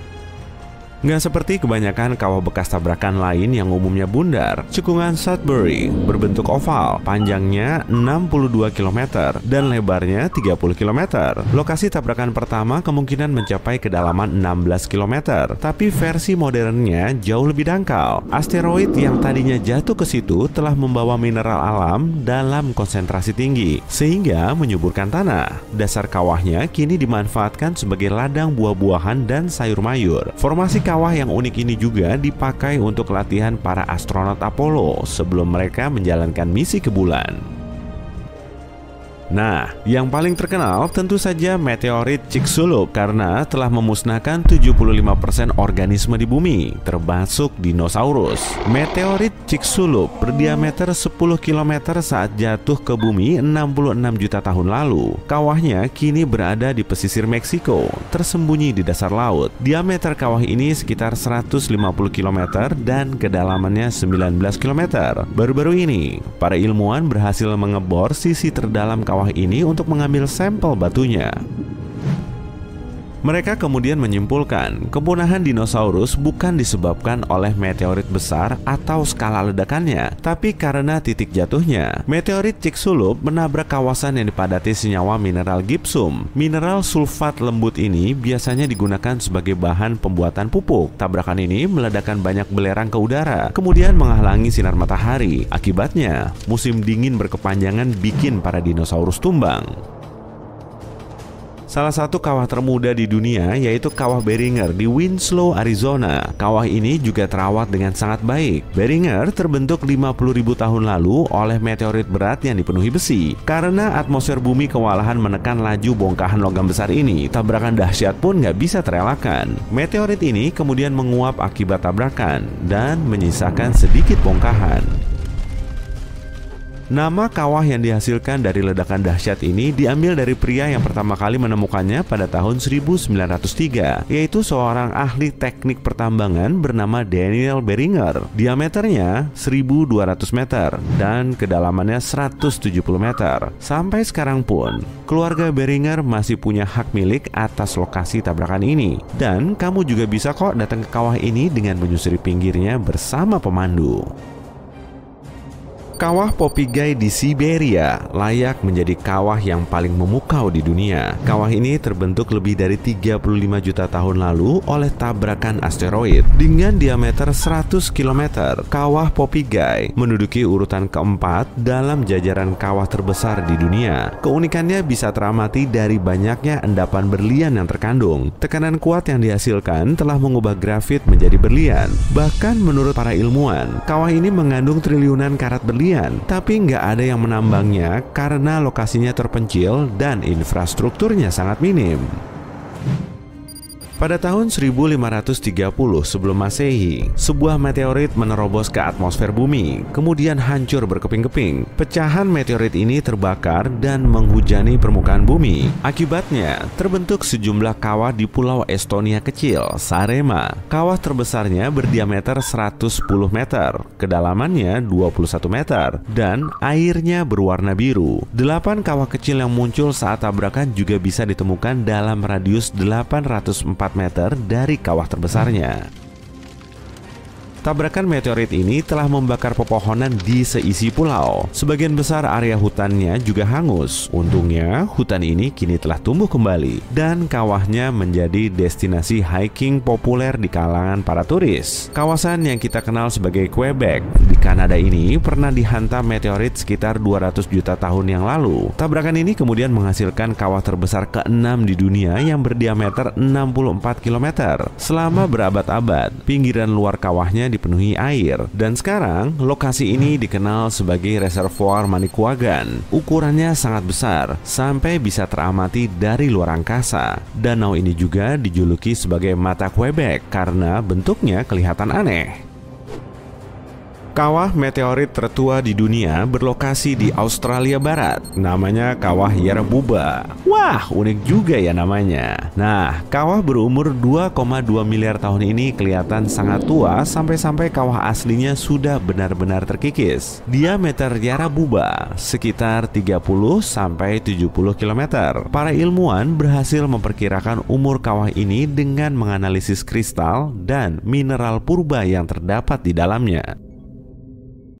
Nggak seperti kebanyakan kawah bekas tabrakan lain yang umumnya bundar, cekungan Sudbury berbentuk oval, panjangnya enam puluh dua kilometer dan lebarnya tiga puluh kilometer. Lokasi tabrakan pertama kemungkinan mencapai kedalaman enam belas kilometer, tapi versi modernnya jauh lebih dangkal. Asteroid yang tadinya jatuh ke situ telah membawa mineral alam dalam konsentrasi tinggi, sehingga menyuburkan tanah. Dasar kawahnya kini dimanfaatkan sebagai ladang buah-buahan dan sayur-mayur. Formasi kawah Kawah yang unik ini juga dipakai untuk latihan para astronot Apollo sebelum mereka menjalankan misi ke bulan. Nah, yang paling terkenal tentu saja meteorit Chicxulub karena telah memusnahkan tujuh puluh lima persen organisme di bumi, termasuk dinosaurus. Meteorit Chicxulub berdiameter sepuluh kilometer saat jatuh ke bumi enam puluh enam juta tahun lalu. Kawahnya kini berada di pesisir Meksiko, tersembunyi di dasar laut. Diameter kawah ini sekitar seratus lima puluh kilometer dan kedalamannya sembilan belas kilometer. Baru-baru ini, para ilmuwan berhasil mengebor sisi terdalam kawah Kawah ini untuk mengambil sampel batunya. Mereka kemudian menyimpulkan kepunahan dinosaurus bukan disebabkan oleh meteorit besar atau skala ledakannya, tapi karena titik jatuhnya. Meteorit Chicxulub menabrak kawasan yang dipadati senyawa mineral gypsum. Mineral sulfat lembut ini biasanya digunakan sebagai bahan pembuatan pupuk. Tabrakan ini meledakkan banyak belerang ke udara, kemudian menghalangi sinar matahari. Akibatnya, musim dingin berkepanjangan bikin para dinosaurus tumbang. Salah satu kawah termuda di dunia yaitu kawah Barringer di Winslow, Arizona. Kawah ini juga terawat dengan sangat baik. Barringer terbentuk lima puluh ribu tahun lalu oleh meteorit berat yang dipenuhi besi. Karena atmosfer bumi kewalahan menekan laju bongkahan logam besar ini, tabrakan dahsyat pun nggak bisa terelakkan. Meteorit ini kemudian menguap akibat tabrakan dan menyisakan sedikit bongkahan. Nama kawah yang dihasilkan dari ledakan dahsyat ini diambil dari pria yang pertama kali menemukannya pada tahun seribu sembilan ratus tiga, yaitu seorang ahli teknik pertambangan bernama Daniel Barringer. Diameternya seribu dua ratus meter dan kedalamannya seratus tujuh puluh meter. Sampai sekarang pun, keluarga Barringer masih punya hak milik atas lokasi tabrakan ini. Dan kamu juga bisa kok datang ke kawah ini dengan menyusuri pinggirnya bersama pemandu. Kawah Popigai di Siberia layak menjadi kawah yang paling memukau di dunia. Kawah ini terbentuk lebih dari tiga puluh lima juta tahun lalu oleh tabrakan asteroid. Dengan diameter seratus kilometer, kawah Popigai menduduki urutan keempat dalam jajaran kawah terbesar di dunia. Keunikannya bisa teramati dari banyaknya endapan berlian yang terkandung. Tekanan kuat yang dihasilkan telah mengubah grafit menjadi berlian. Bahkan menurut para ilmuwan, kawah ini mengandung triliunan karat berlian, tapi nggak ada yang menambangnya karena lokasinya terpencil dan infrastrukturnya sangat minim. Pada tahun seribu lima ratus tiga puluh sebelum Masehi, sebuah meteorit menerobos ke atmosfer bumi, kemudian hancur berkeping-keping. Pecahan meteorit ini terbakar dan menghujani permukaan bumi. Akibatnya, terbentuk sejumlah kawah di pulau Estonia kecil, Sarema. Kawah terbesarnya berdiameter seratus sepuluh meter, kedalamannya dua puluh satu meter, dan airnya berwarna biru. Delapan kawah kecil yang muncul saat tabrakan juga bisa ditemukan dalam radius delapan ratus empat meter dari kawah terbesarnya. Tabrakan meteorit ini telah membakar pepohonan di seisi pulau. Sebagian besar area hutannya juga hangus. Untungnya, hutan ini kini telah tumbuh kembali dan kawahnya menjadi destinasi hiking populer di kalangan para turis. Kawasan yang kita kenal sebagai Quebec di Kanada ini pernah dihantam meteorit sekitar dua ratus juta tahun yang lalu. Tabrakan ini kemudian menghasilkan kawah terbesar keenam di dunia yang berdiameter enam puluh empat kilometer. Selama berabad-abad, pinggiran luar kawahnya dipenuhi air, dan sekarang lokasi ini dikenal sebagai reservoir Manicouagan. Ukurannya sangat besar sampai bisa teramati dari luar angkasa. Danau ini juga dijuluki sebagai mata Quebec karena bentuknya kelihatan aneh. Kawah meteorit tertua di dunia berlokasi di Australia Barat. Namanya kawah Yarrabubba. Wah, unik juga ya namanya. Nah, kawah berumur dua koma dua miliar tahun ini kelihatan sangat tua sampai-sampai kawah aslinya sudah benar-benar terkikis. Diameter Yarrabubba sekitar tiga puluh sampai tujuh puluh kilometer. Para ilmuwan berhasil memperkirakan umur kawah ini dengan menganalisis kristal dan mineral purba yang terdapat di dalamnya.